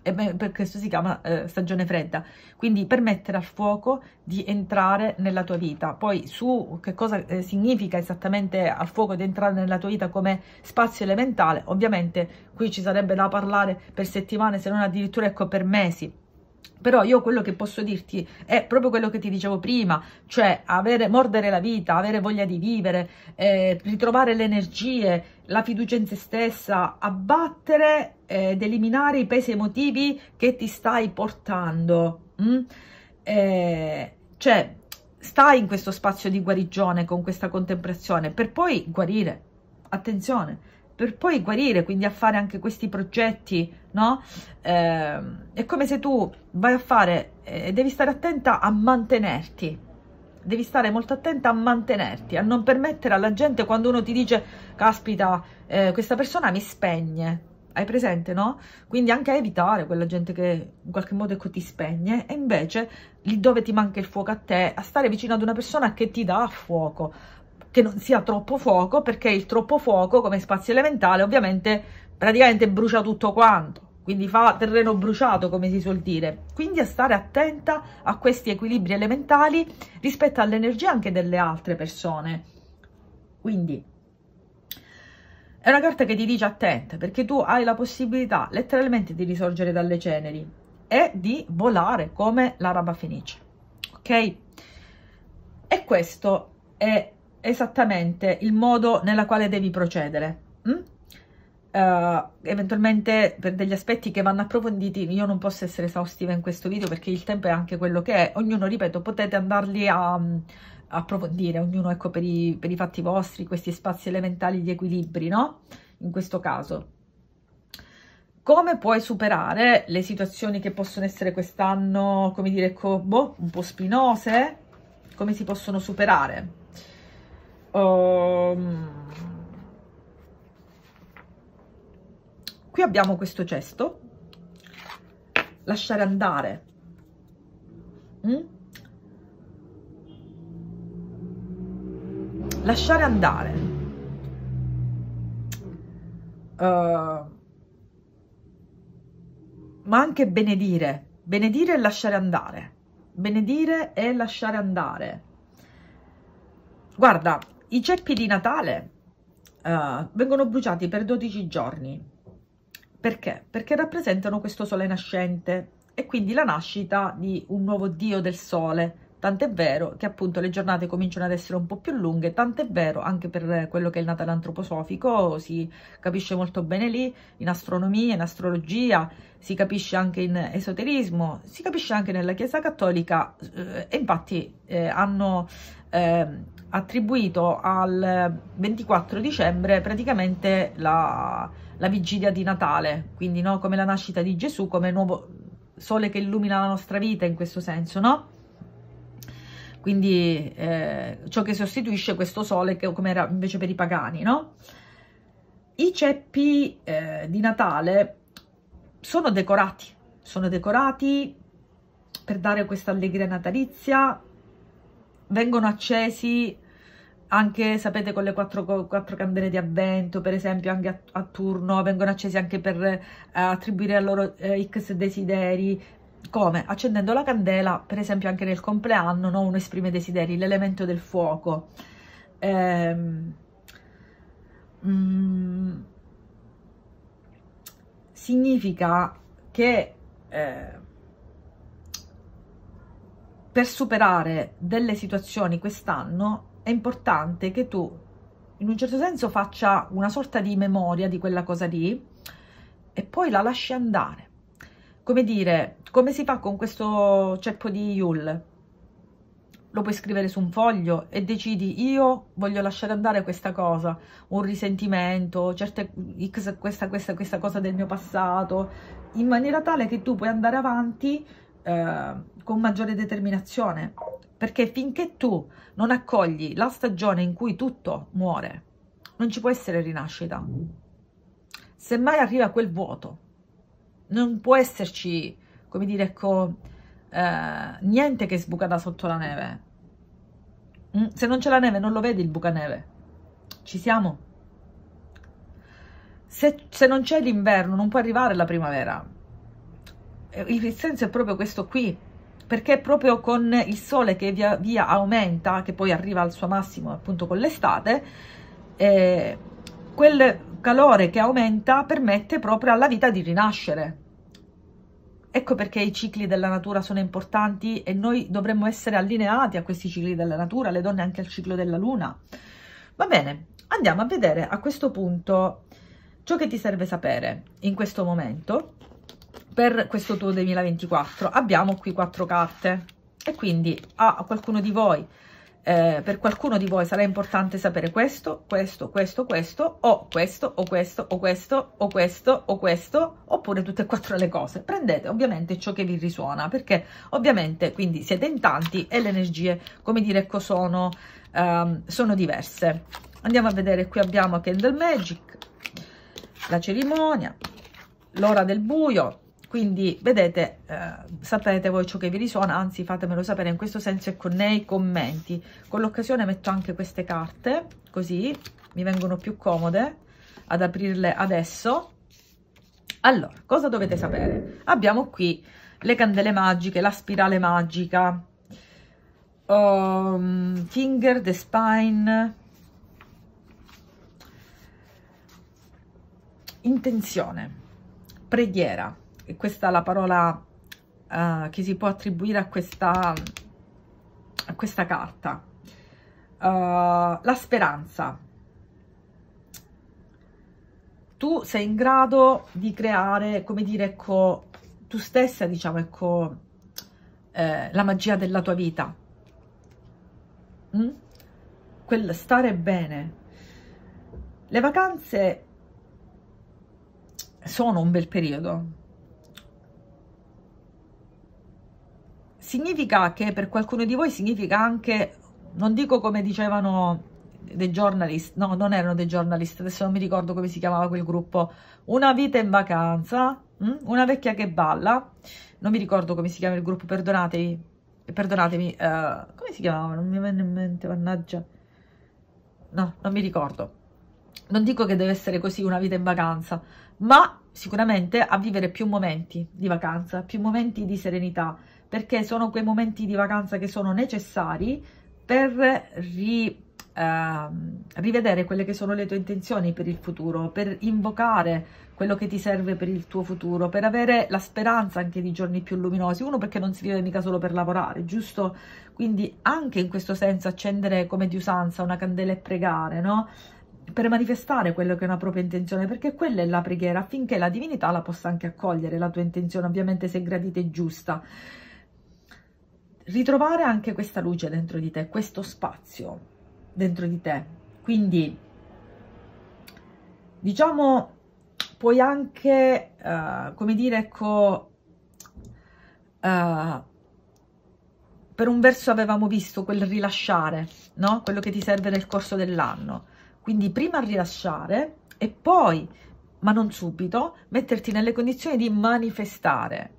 E per questo si chiama eh, stagione fredda, quindi permettere al fuoco di entrare nella tua vita. Poi su che cosa eh, significa esattamente al fuoco di entrare nella tua vita come spazio elementale, ovviamente qui ci sarebbe da parlare per settimane, se non addirittura, ecco, per mesi, però io quello che posso dirti è proprio quello che ti dicevo prima, cioè avere, mordere la vita, avere voglia di vivere, eh, ritrovare le energie, la fiducia in se stessa, abbattere ed eliminare i pesi emotivi che ti stai portando. Mm? Eh, cioè, stai in questo spazio di guarigione con questa contemplazione per poi guarire, attenzione, per poi guarire, quindi a fare anche questi progetti, no? Eh, è come se tu vai a fare e eh, devi stare attenta a mantenerti. Devi stare molto attenta a mantenerti, a non permettere alla gente, quando uno ti dice caspita, eh, questa persona mi spegne, hai presente, no? Quindi anche a evitare quella gente che in qualche modo, ecco, ti spegne, e invece lì dove ti manca il fuoco a te, a stare vicino ad una persona che ti dà fuoco, che non sia troppo fuoco, perché il troppo fuoco come spazio elementale ovviamente praticamente brucia tutto quanto. Quindi fa terreno bruciato, come si suol dire. Quindi a stare attenta a questi equilibri elementali rispetto all'energia anche delle altre persone. Quindi È una carta che ti dice attenta, perché tu hai la possibilità letteralmente di risorgere dalle ceneri e di volare come l'araba fenice, ok? E questo è esattamente il modo nella quale devi procedere. Mm? Uh, eventualmente per degli aspetti che vanno approfonditi io non posso essere esaustiva in questo video, perché il tempo è anche quello che è. Ognuno, ripeto, potete andarli a, a approfondire, ognuno, ecco, per i, per i fatti vostri, questi spazi elementali di equilibri, no? In questo caso, come puoi superare le situazioni che possono essere quest'anno, come dire, boh, un po' spinose, come si possono superare? Um, Qui abbiamo questo cesto, lasciare andare, mm? lasciare andare, uh, ma anche benedire, benedire e lasciare andare, benedire e lasciare andare. Guarda, i ceppi di Natale uh, vengono bruciati per dodici giorni. Perché? Perché rappresentano questo sole nascente e quindi la nascita di un nuovo dio del sole, tant'è vero che appunto le giornate cominciano ad essere un po' più lunghe, tant'è vero anche per quello che è il Natale antroposofico, si capisce molto bene lì, in astronomia, in astrologia, si capisce anche in esoterismo, si capisce anche nella Chiesa Cattolica, eh, e infatti eh, hanno eh, attribuito al ventiquattro dicembre praticamente la... la vigilia di Natale, quindi, no, come la nascita di Gesù, come nuovo sole che illumina la nostra vita, in questo senso, no? Quindi eh, ciò che sostituisce questo sole che come era invece per i pagani, no? I ceppi eh, di Natale sono decorati, sono decorati per dare questa allegria natalizia, vengono accesi anche, sapete, con le quattro, quattro candele di avvento, per esempio, anche a, a turno, vengono accesi anche per eh, attribuire ai loro eh, X desideri. Come? Accendendo la candela, per esempio, anche nel compleanno, no? Uno esprime desideri, l'elemento del fuoco. Ehm, mm, significa che eh, per superare delle situazioni quest'anno, è importante che tu in un certo senso faccia una sorta di memoria di quella cosa lì e poi la lasci andare. Come dire, come si fa con questo ceppo di Yule? Lo puoi scrivere su un foglio e decidi: io voglio lasciare andare questa cosa, un risentimento, certe, X, questa, questa, questa cosa del mio passato, in maniera tale che tu puoi andare avanti eh, con maggiore determinazione. Perché finché tu non accogli la stagione in cui tutto muore, non ci può essere rinascita. Semmai arriva quel vuoto. Non può esserci, come dire, ecco, eh, niente che sbuca da sotto la neve. Mm? Se non c'è la neve, non lo vedi il bucaneve. Ci siamo? Se, se non c'è l'inverno, non può arrivare la primavera. Il senso è proprio questo qui. Perché proprio con il sole che via via aumenta, che poi arriva al suo massimo appunto con l'estate, eh, quel calore che aumenta permette proprio alla vita di rinascere. Ecco perché i cicli della natura sono importanti e noi dovremmo essere allineati a questi cicli della natura, le donne anche al ciclo della luna. Va bene, andiamo a vedere a questo punto ciò che ti serve sapere in questo momento. Per questo tuo duemilaventiquattro abbiamo qui quattro carte e quindi a qualcuno di voi, eh, per qualcuno di voi sarà importante sapere questo, questo, questo, questo, o questo, o questo, o questo, o questo, o questo, oppure tutte e quattro le cose. Prendete ovviamente ciò che vi risuona, perché ovviamente quindi siete in tanti e le energie, come dire, sono, ehm, sono diverse. Andiamo a vedere, qui abbiamo Candle Magic, la cerimonia, l'ora del buio. Quindi vedete, eh, sapete voi ciò che vi risuona, anzi fatemelo sapere in questo senso e con nei commenti. Con l'occasione metto anche queste carte, così mi vengono più comode ad aprirle adesso. Allora, cosa dovete sapere? Abbiamo qui le candele magiche, la spirale magica, um, Finger, the Spine, intenzione, preghiera, e questa è la parola uh, che si può attribuire a questa, a questa carta, uh, la speranza. Tu sei in grado di creare, come dire, ecco, tu stessa, diciamo, ecco, eh, la magia della tua vita. Mm? Quel stare bene. Le vacanze sono un bel periodo. Significa che per qualcuno di voi significa anche, non dico come dicevano dei journalist, no, non erano dei journalist, adesso non mi ricordo come si chiamava quel gruppo, una vita in vacanza, mh? Una vecchia che balla, non mi ricordo come si chiama il gruppo, perdonatevi, perdonatemi, uh, come si chiamava, non mi viene in mente, mannaggia, no, non mi ricordo, non dico che deve essere così una vita in vacanza, ma sicuramente a vivere più momenti di vacanza, più momenti di serenità, perché sono quei momenti di vacanza che sono necessari per ri Uh, rivedere quelle che sono le tue intenzioni per il futuro, per invocare quello che ti serve per il tuo futuro, per avere la speranza anche di giorni più luminosi. Uno, perché non si vive mica solo per lavorare, giusto? Quindi anche in questo senso accendere, come di usanza, una candela e pregare, no? Per manifestare quello che è una propria intenzione, perché quella è la preghiera, affinché la divinità la possa anche accogliere, la tua intenzione, ovviamente se gradita e giusta. Ritrovare anche questa luce dentro di te, questo spazio dentro di te, quindi diciamo puoi anche uh, come dire, ecco, uh, per un verso avevamo visto quel rilasciare, no? Quello che ti serve nel corso dell'anno, quindi prima rilasciare e poi, ma non subito, metterti nelle condizioni di manifestare.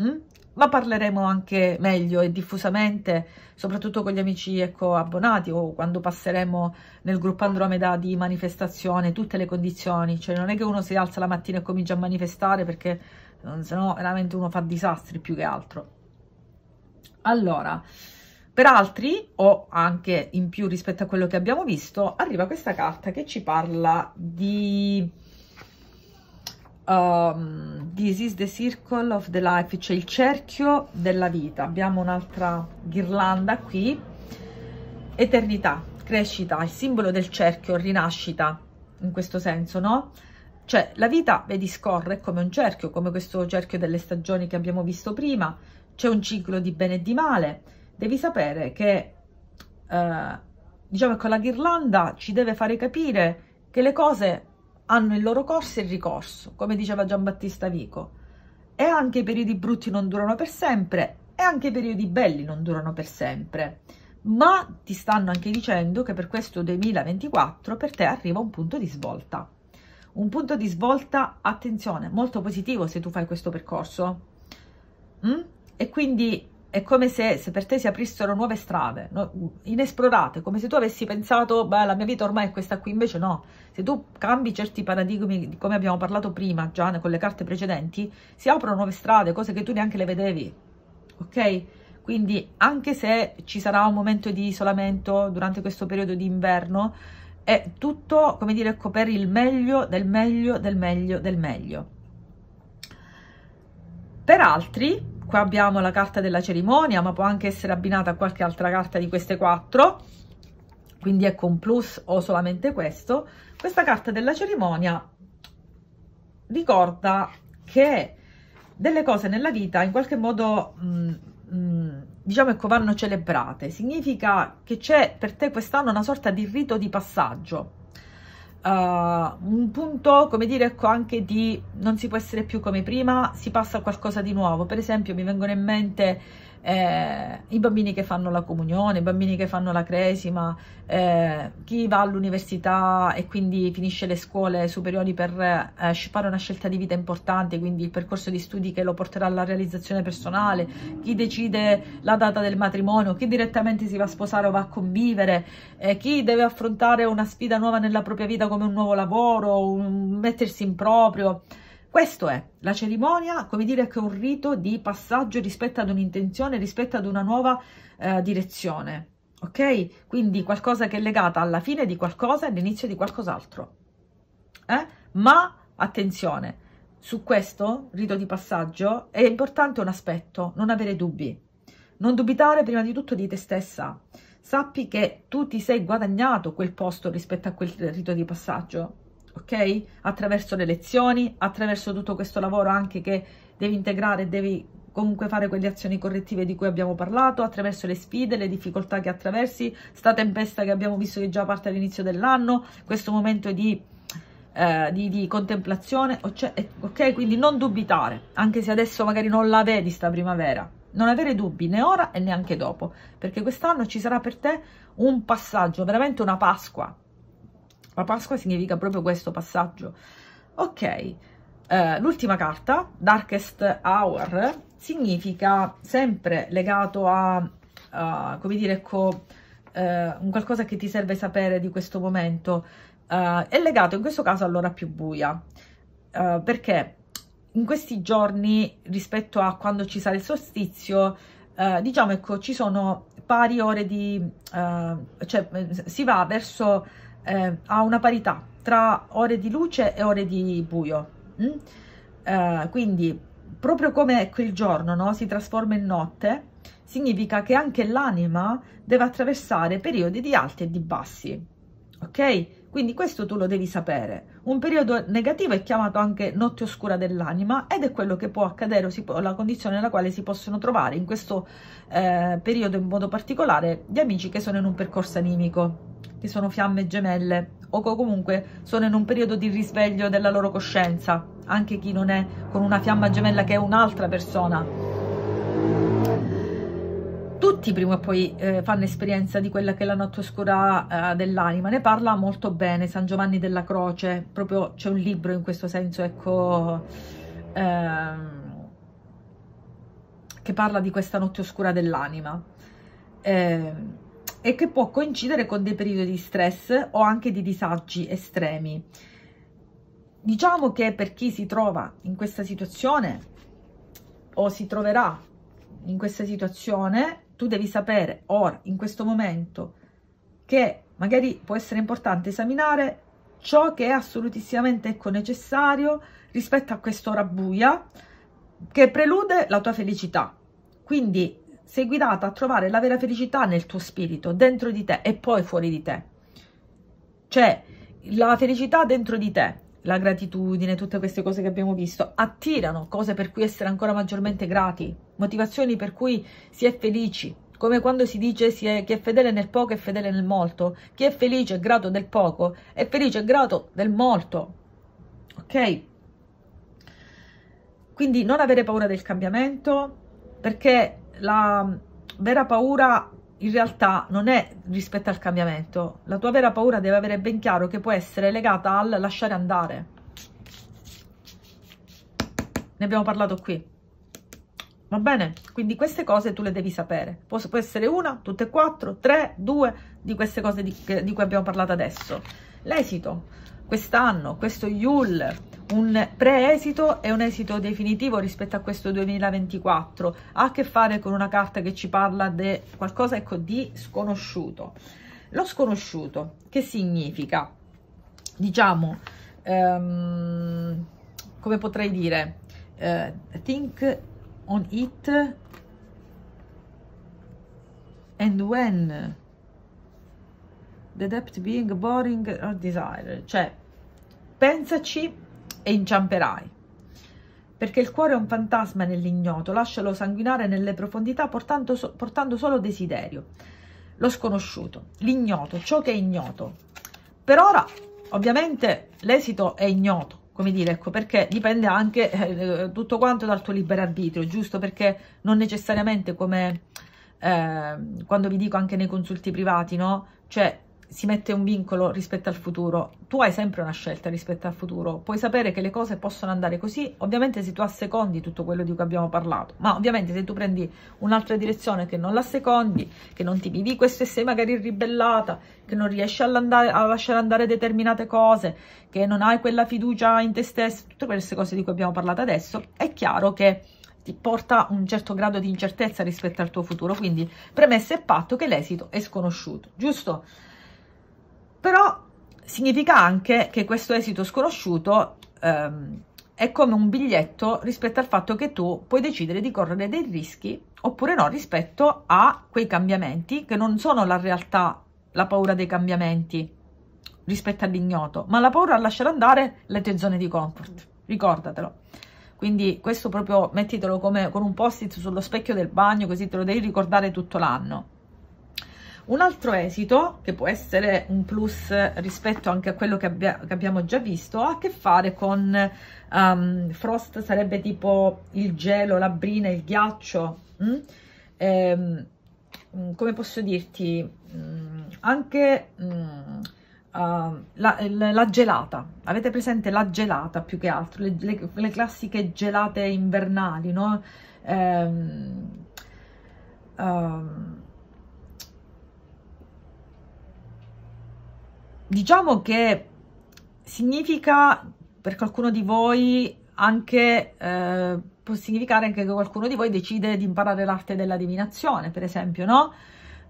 mm? Ma parleremo anche meglio e diffusamente, soprattutto con gli amici, ecco, abbonati, o quando passeremo nel gruppo Andromeda di manifestazione, tutte le condizioni. Cioè non è che uno si alza la mattina e comincia a manifestare, perché sennò veramente uno fa disastri più che altro. Allora, per altri, o anche in più rispetto a quello che abbiamo visto, arriva questa carta che ci parla di... Um, this is the circle of the life, cioè il cerchio della vita. Abbiamo un'altra ghirlanda qui, eternità, crescita, il simbolo del cerchio, rinascita, in questo senso, no? Cioè la vita, vedi, scorre come un cerchio, come questo cerchio delle stagioni che abbiamo visto prima. C'è un ciclo di bene e di male. Devi sapere che eh, diciamo che la ghirlanda ci deve fare capire che le cose hanno il loro corso e il ricorso, come diceva Giambattista Vico. E anche i periodi brutti non durano per sempre, e anche i periodi belli non durano per sempre. Ma ti stanno anche dicendo che per questo duemilaventiquattro per te arriva un punto di svolta. Un punto di svolta, attenzione, molto positivo se tu fai questo percorso. Mm? E quindi è come se, se per te si aprissero nuove strade, no, inesplorate, come se tu avessi pensato, beh, la mia vita ormai è questa qui, invece no. Se tu cambi certi paradigmi, come abbiamo parlato prima già con le carte precedenti, si aprono nuove strade, cose che tu neanche le vedevi, ok? Quindi anche se ci sarà un momento di isolamento durante questo periodo di inverno, è tutto, come dire, per il meglio del meglio del meglio del meglio. Per altri... Qua abbiamo la carta della cerimonia, ma può anche essere abbinata a qualche altra carta di queste quattro, quindi ecco un plus o solamente questo. Questa carta della cerimonia ricorda che delle cose nella vita in qualche modo, mh, mh, diciamo, ecco, vanno celebrate. Significa che c'è per te quest'anno una sorta di rito di passaggio, uh, un punto, come dire, ecco, anche di non si può essere più come prima, si passa a qualcosa di nuovo. Per esempio mi vengono in mente eh, i bambini che fanno la comunione, i bambini che fanno la cresima, eh, chi va all'università e quindi finisce le scuole superiori per eh, fare una scelta di vita importante, quindi il percorso di studi che lo porterà alla realizzazione personale, chi decide la data del matrimonio, chi direttamente si va a sposare o va a convivere, eh, chi deve affrontare una sfida nuova nella propria vita come un nuovo lavoro, un mettersi in proprio. Questo è la cerimonia, come dire, che è un rito di passaggio rispetto ad un'intenzione, rispetto ad una nuova eh, direzione, ok? Quindi qualcosa che è legata alla fine di qualcosa e all'inizio di qualcos'altro, eh? Ma attenzione, su questo rito di passaggio è importante un aspetto: non avere dubbi, non dubitare prima di tutto di te stessa. Sappi che tu ti sei guadagnato quel posto rispetto a quel rito di passaggio, ok? Attraverso le lezioni, attraverso tutto questo lavoro anche che devi integrare, devi comunque fare quelle azioni correttive di cui abbiamo parlato, attraverso le sfide, le difficoltà che attraversi, sta tempesta che abbiamo visto che già parte all'inizio dell'anno, questo momento di, eh, di, di contemplazione, ok? Quindi non dubitare, anche se adesso magari non la vedi sta primavera. Non avere dubbi né ora e neanche dopo, perché quest'anno ci sarà per te un passaggio, veramente una Pasqua. La Pasqua significa proprio questo passaggio. Ok, eh, l'ultima carta, Darkest Hour, significa sempre legato a, a come dire, ecco, eh, un qualcosa che ti serve sapere di questo momento. Eh, è legato in questo caso all'ora più buia, eh, perché in questi giorni, rispetto a quando ci sarà il solstizio, eh, diciamo ecco, ci sono pari ore di, eh, cioè si va verso eh, a una parità tra ore di luce e ore di buio. Mm? Eh, quindi, proprio come quel giorno, no? Si trasforma in notte, significa che anche l'anima deve attraversare periodi di alti e di bassi, ok? Quindi questo tu lo devi sapere. Un periodo negativo è chiamato anche notte oscura dell'anima ed è quello che può accadere o si può, la condizione nella quale si possono trovare in questo eh, periodo in modo particolare gli amici che sono in un percorso animico, che sono fiamme gemelle o comunque sono in un periodo di risveglio della loro coscienza, anche chi non è con una fiamma gemella che è un'altra persona. Tutti prima o poi eh, fanno esperienza di quella che è la notte oscura eh, dell'anima, ne parla molto bene San Giovanni della Croce, proprio c'è un libro in questo senso, ecco, ehm, che parla di questa notte oscura dell'anima eh, e che può coincidere con dei periodi di stress o anche di disagi estremi. Diciamo che per chi si trova in questa situazione o si troverà in questa situazione, tu devi sapere ora, in questo momento, che magari può essere importante esaminare ciò che è assolutissimamente ecco, necessario rispetto a quest'ora buia che prelude la tua felicità. Quindi sei guidata a trovare la vera felicità nel tuo spirito, dentro di te e poi fuori di te. Cioè, la felicità dentro di te, la gratitudine, tutte queste cose che abbiamo visto, attirano cose per cui essere ancora maggiormente grati, motivazioni per cui si è felici, come quando si dice si è, chi è fedele nel poco è fedele nel molto, chi è felice è grato del poco, è felice è grato del molto, ok? Quindi non avere paura del cambiamento, perché la vera paura in realtà non è rispetto al cambiamento. La tua vera paura deve avere ben chiaro che può essere legata al lasciare andare. Ne abbiamo parlato qui, va bene? Quindi queste cose tu le devi sapere. Può, può essere una, tutte e quattro, tre, due di queste cose di, di cui abbiamo parlato adesso. L'esito quest'anno, questo Yule, un pre-esito e un esito definitivo rispetto a questo duemilaventiquattro, ha a che fare con una carta che ci parla di qualcosa ecco, di sconosciuto. Lo sconosciuto che significa, diciamo, um, come potrei dire, uh, think on it and when the depth being boring or desire, cioè pensaci e inciamperai, perché il cuore è un fantasma nell'ignoto, lascialo sanguinare nelle profondità portando, so, portando solo desiderio. Lo sconosciuto, l'ignoto, ciò che è ignoto. Per ora ovviamente l'esito è ignoto, come dire, ecco, perché dipende anche eh, tutto quanto dal tuo libero arbitrio, giusto? Perché non necessariamente, come eh, quando vi dico anche nei consulti privati, no? Cioè, si mette un vincolo rispetto al futuro, tu hai sempre una scelta rispetto al futuro, puoi sapere che le cose possono andare così, ovviamente se tu assecondi tutto quello di cui abbiamo parlato, ma ovviamente se tu prendi un'altra direzione che non la assecondi, che non ti vivi questo e sei magari ribellata, che non riesci a lasciare andare determinate cose, che non hai quella fiducia in te stessa, tutte queste cose di cui abbiamo parlato adesso, è chiaro che ti porta un certo grado di incertezza rispetto al tuo futuro, quindi premessa e patto che l'esito è sconosciuto, giusto? Però significa anche che questo esito sconosciuto ehm, è come un biglietto rispetto al fatto che tu puoi decidere di correre dei rischi oppure no rispetto a quei cambiamenti che non sono la realtà, la paura dei cambiamenti rispetto all'ignoto, ma la paura a lasciare andare le tue zone di comfort, ricordatelo. Quindi questo proprio mettitelo come con un post-it sullo specchio del bagno, così te lo devi ricordare tutto l'anno. Un altro esito, che può essere un plus rispetto anche a quello che, abbia, che abbiamo già visto, ha a che fare con um, frost, sarebbe tipo il gelo, la brina, il ghiaccio, mm? e, come posso dirti, anche um, uh, la, la gelata, avete presente la gelata più che altro, le, le, le classiche gelate invernali, no? Ehm, um, Diciamo che significa per qualcuno di voi anche, eh, può significare anche che qualcuno di voi decide di imparare l'arte della divinazione, per esempio, no?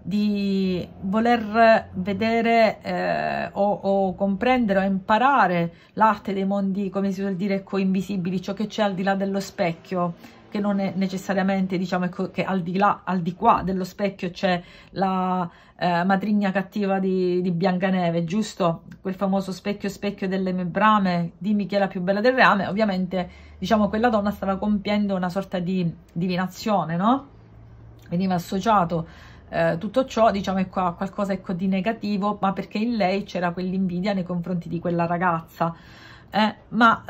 Di voler vedere eh, o, o comprendere o imparare l'arte dei mondi, come si suol dire, ecco, invisibili, ciò che c'è al di là dello specchio, che non è necessariamente, diciamo, ecco, che al di là, al di qua dello specchio c'è la eh, matrigna cattiva di, di Biancaneve, giusto? Quel famoso specchio specchio delle mie brame, dimmi chi è la più bella del reame. Ovviamente, diciamo, quella donna stava compiendo una sorta di divinazione, no? Veniva associato eh, tutto ciò, diciamo, ecco, a qualcosa, ecco, di negativo, ma perché in lei c'era quell'invidia nei confronti di quella ragazza. Eh, ma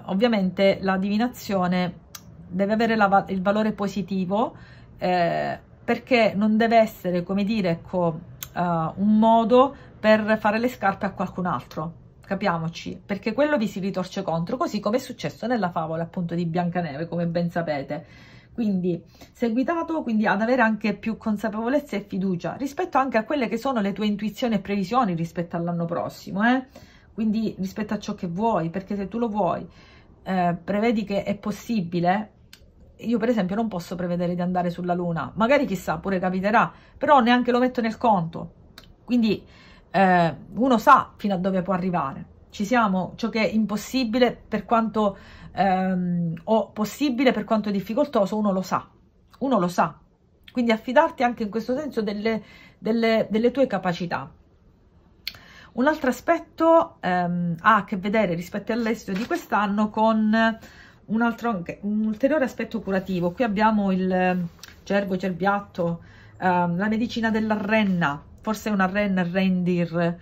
eh, ovviamente la divinazione deve avere la, il valore positivo, eh, perché non deve essere, come dire, ecco, uh, un modo per fare le scarpe a qualcun altro, capiamoci, perché quello vi si ritorce contro, così come è successo nella favola, appunto, di Biancaneve, come ben sapete. Quindi seguitato quindi ad avere anche più consapevolezza e fiducia rispetto anche a quelle che sono le tue intuizioni e previsioni rispetto all'anno prossimo, eh? Quindi rispetto a ciò che vuoi, perché se tu lo vuoi, eh, prevedi che è possibile. Io per esempio non posso prevedere di andare sulla luna, magari chissà, pure capiterà, però neanche lo metto nel conto, quindi eh, uno sa fino a dove può arrivare, ci siamo, ciò che è impossibile per quanto ehm, o possibile per quanto difficoltoso, uno lo sa, uno lo sa, quindi affidarti anche in questo senso delle, delle, delle tue capacità. Un altro aspetto ehm, ha a che vedere rispetto all'esito di quest'anno con un altro, un ulteriore aspetto curativo. Qui abbiamo il cervo, cerbiatto, ehm, la medicina della renna, forse una renna, rendir.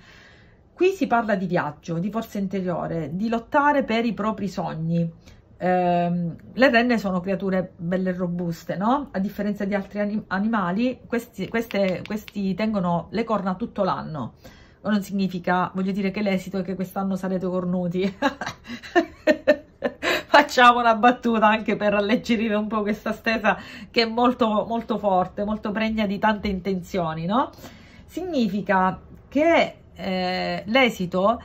Qui si parla di viaggio, di forza interiore, di lottare per i propri sogni. Ehm, le renne sono creature belle e robuste, no? A differenza di altri anim animali, questi, queste, questi tengono le corna tutto l'anno. Non significa, voglio dire, che l'esito è che quest'anno sarete cornuti. Facciamo una battuta anche per alleggerire un po' questa stesa che è molto, molto forte, molto pregna di tante intenzioni, no? Significa che eh, l'esito,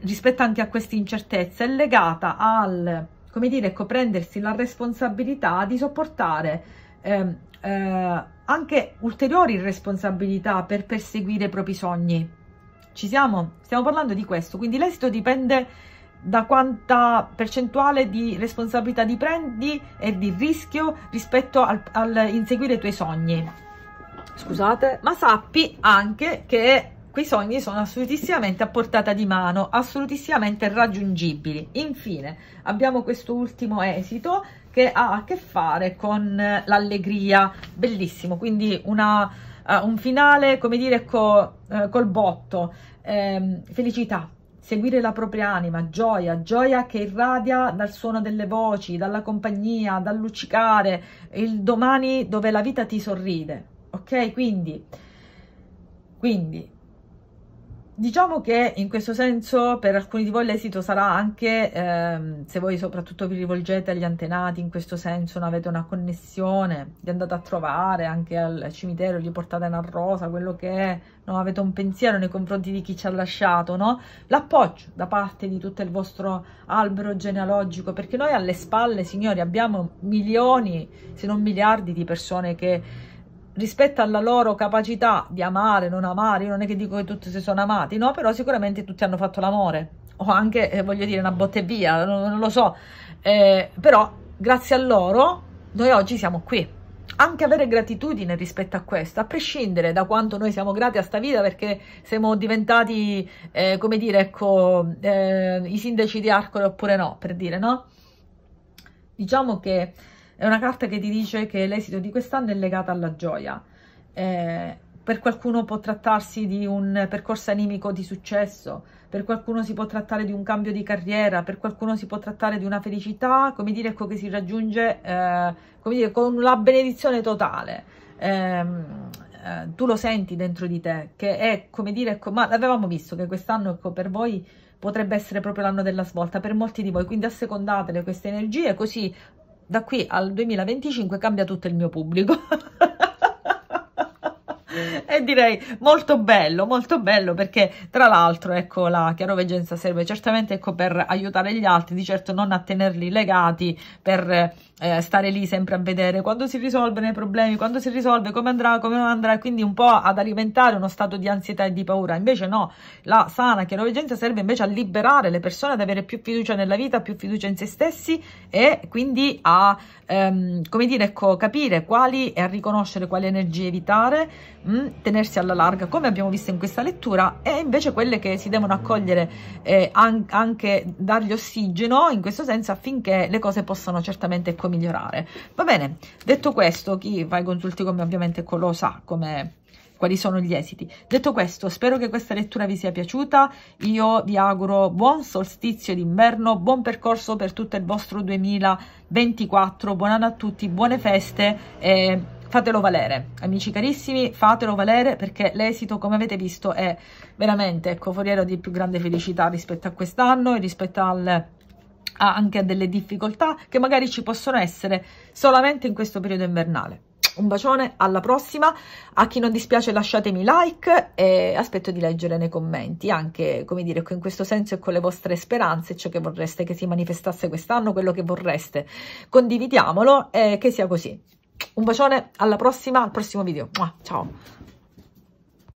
rispetto anche a questa incertezza, è legata al, come dire, ecco, prendersi la responsabilità di sopportare eh, eh, anche ulteriori responsabilità per perseguire i propri sogni. Ci siamo? Stiamo parlando di questo, quindi l'esito dipende da quanta percentuale di responsabilità ti prendi e di rischio rispetto al, al inseguire i tuoi sogni. Scusate, ma sappi anche che quei sogni sono assolutissimamente a portata di mano, assolutissimamente raggiungibili. Infine abbiamo questo ultimo esito che ha a che fare con l'allegria, bellissimo, quindi una, uh, un finale, come dire, co, uh, col botto, ehm, felicità. Seguire la propria anima, gioia, gioia che irradia dal suono delle voci, dalla compagnia, dal luccicare, il domani dove la vita ti sorride, ok? Quindi, quindi diciamo che in questo senso per alcuni di voi l'esito sarà anche, ehm, se voi soprattutto vi rivolgete agli antenati in questo senso, non avete una connessione, li andate a trovare anche al cimitero, gli portate una rosa, quello che è, no? Avete un pensiero nei confronti di chi ci ha lasciato, no? L'appoggio da parte di tutto il vostro albero genealogico, perché noi alle spalle, signori, abbiamo milioni, se non miliardi di persone che rispetto alla loro capacità di amare, non amare, io non è che dico che tutti si sono amati, no, però sicuramente tutti hanno fatto l'amore, o anche, eh, voglio dire, una botte via, non, non lo so, eh, però grazie a loro noi oggi siamo qui. Anche avere gratitudine rispetto a questo, a prescindere da quanto noi siamo grati a sta vita, perché siamo diventati, eh, come dire, ecco, eh, i sindaci di Arcore oppure no, per dire, no? Diciamo che è una carta che ti dice che l'esito di quest'anno è legato alla gioia. Eh, per qualcuno può trattarsi di un percorso animico di successo, per qualcuno si può trattare di un cambio di carriera, per qualcuno si può trattare di una felicità, come dire, ecco, che si raggiunge, eh, come dire, con la benedizione totale. Eh, eh, tu lo senti dentro di te, che è, come dire, ecco, ma avevamo visto che quest'anno, ecco, per voi potrebbe essere proprio l'anno della svolta, per molti di voi, quindi assecondatele queste energie, così da qui al duemilaventicinque cambia tutto il mio pubblico. E direi molto bello, molto bello, perché tra l'altro, ecco, la chiaroveggenza serve certamente, ecco, per aiutare gli altri, di certo non a tenerli legati, per eh, stare lì sempre a vedere quando si risolvono i problemi, quando si risolve, come andrà, come non andrà, quindi un po' ad alimentare uno stato di ansietà e di paura. Invece no, la sana chiaroveggenza serve invece a liberare le persone, ad avere più fiducia nella vita, più fiducia in se stessi, e quindi a ehm, come dire, ecco, capire quali e a riconoscere quali energie evitare, tenersi alla larga, come abbiamo visto in questa lettura, e invece quelle che si devono accogliere, eh, an anche dargli ossigeno in questo senso, affinché le cose possano certamente migliorare. Va bene, detto questo, chi fa i consulti con me ovviamente lo sa come, quali sono gli esiti. Detto questo, spero che questa lettura vi sia piaciuta, io vi auguro buon solstizio d'inverno, buon percorso per tutto il vostro duemilaventiquattro, buon anno a tutti, buone feste e fatelo valere, amici carissimi, fatelo valere, perché l'esito, come avete visto, è veramente, ecco, foriero di più grande felicità rispetto a quest'anno e rispetto al, a anche a delle difficoltà che magari ci possono essere solamente in questo periodo invernale. Un bacione, alla prossima. A chi non dispiace, lasciatemi like e aspetto di leggere nei commenti anche, come dire, in questo senso, e con le vostre speranze, ciò che vorreste che si manifestasse quest'anno, quello che vorreste. Condividiamolo e che sia così. Un bacione, alla prossima, al prossimo video. Ciao!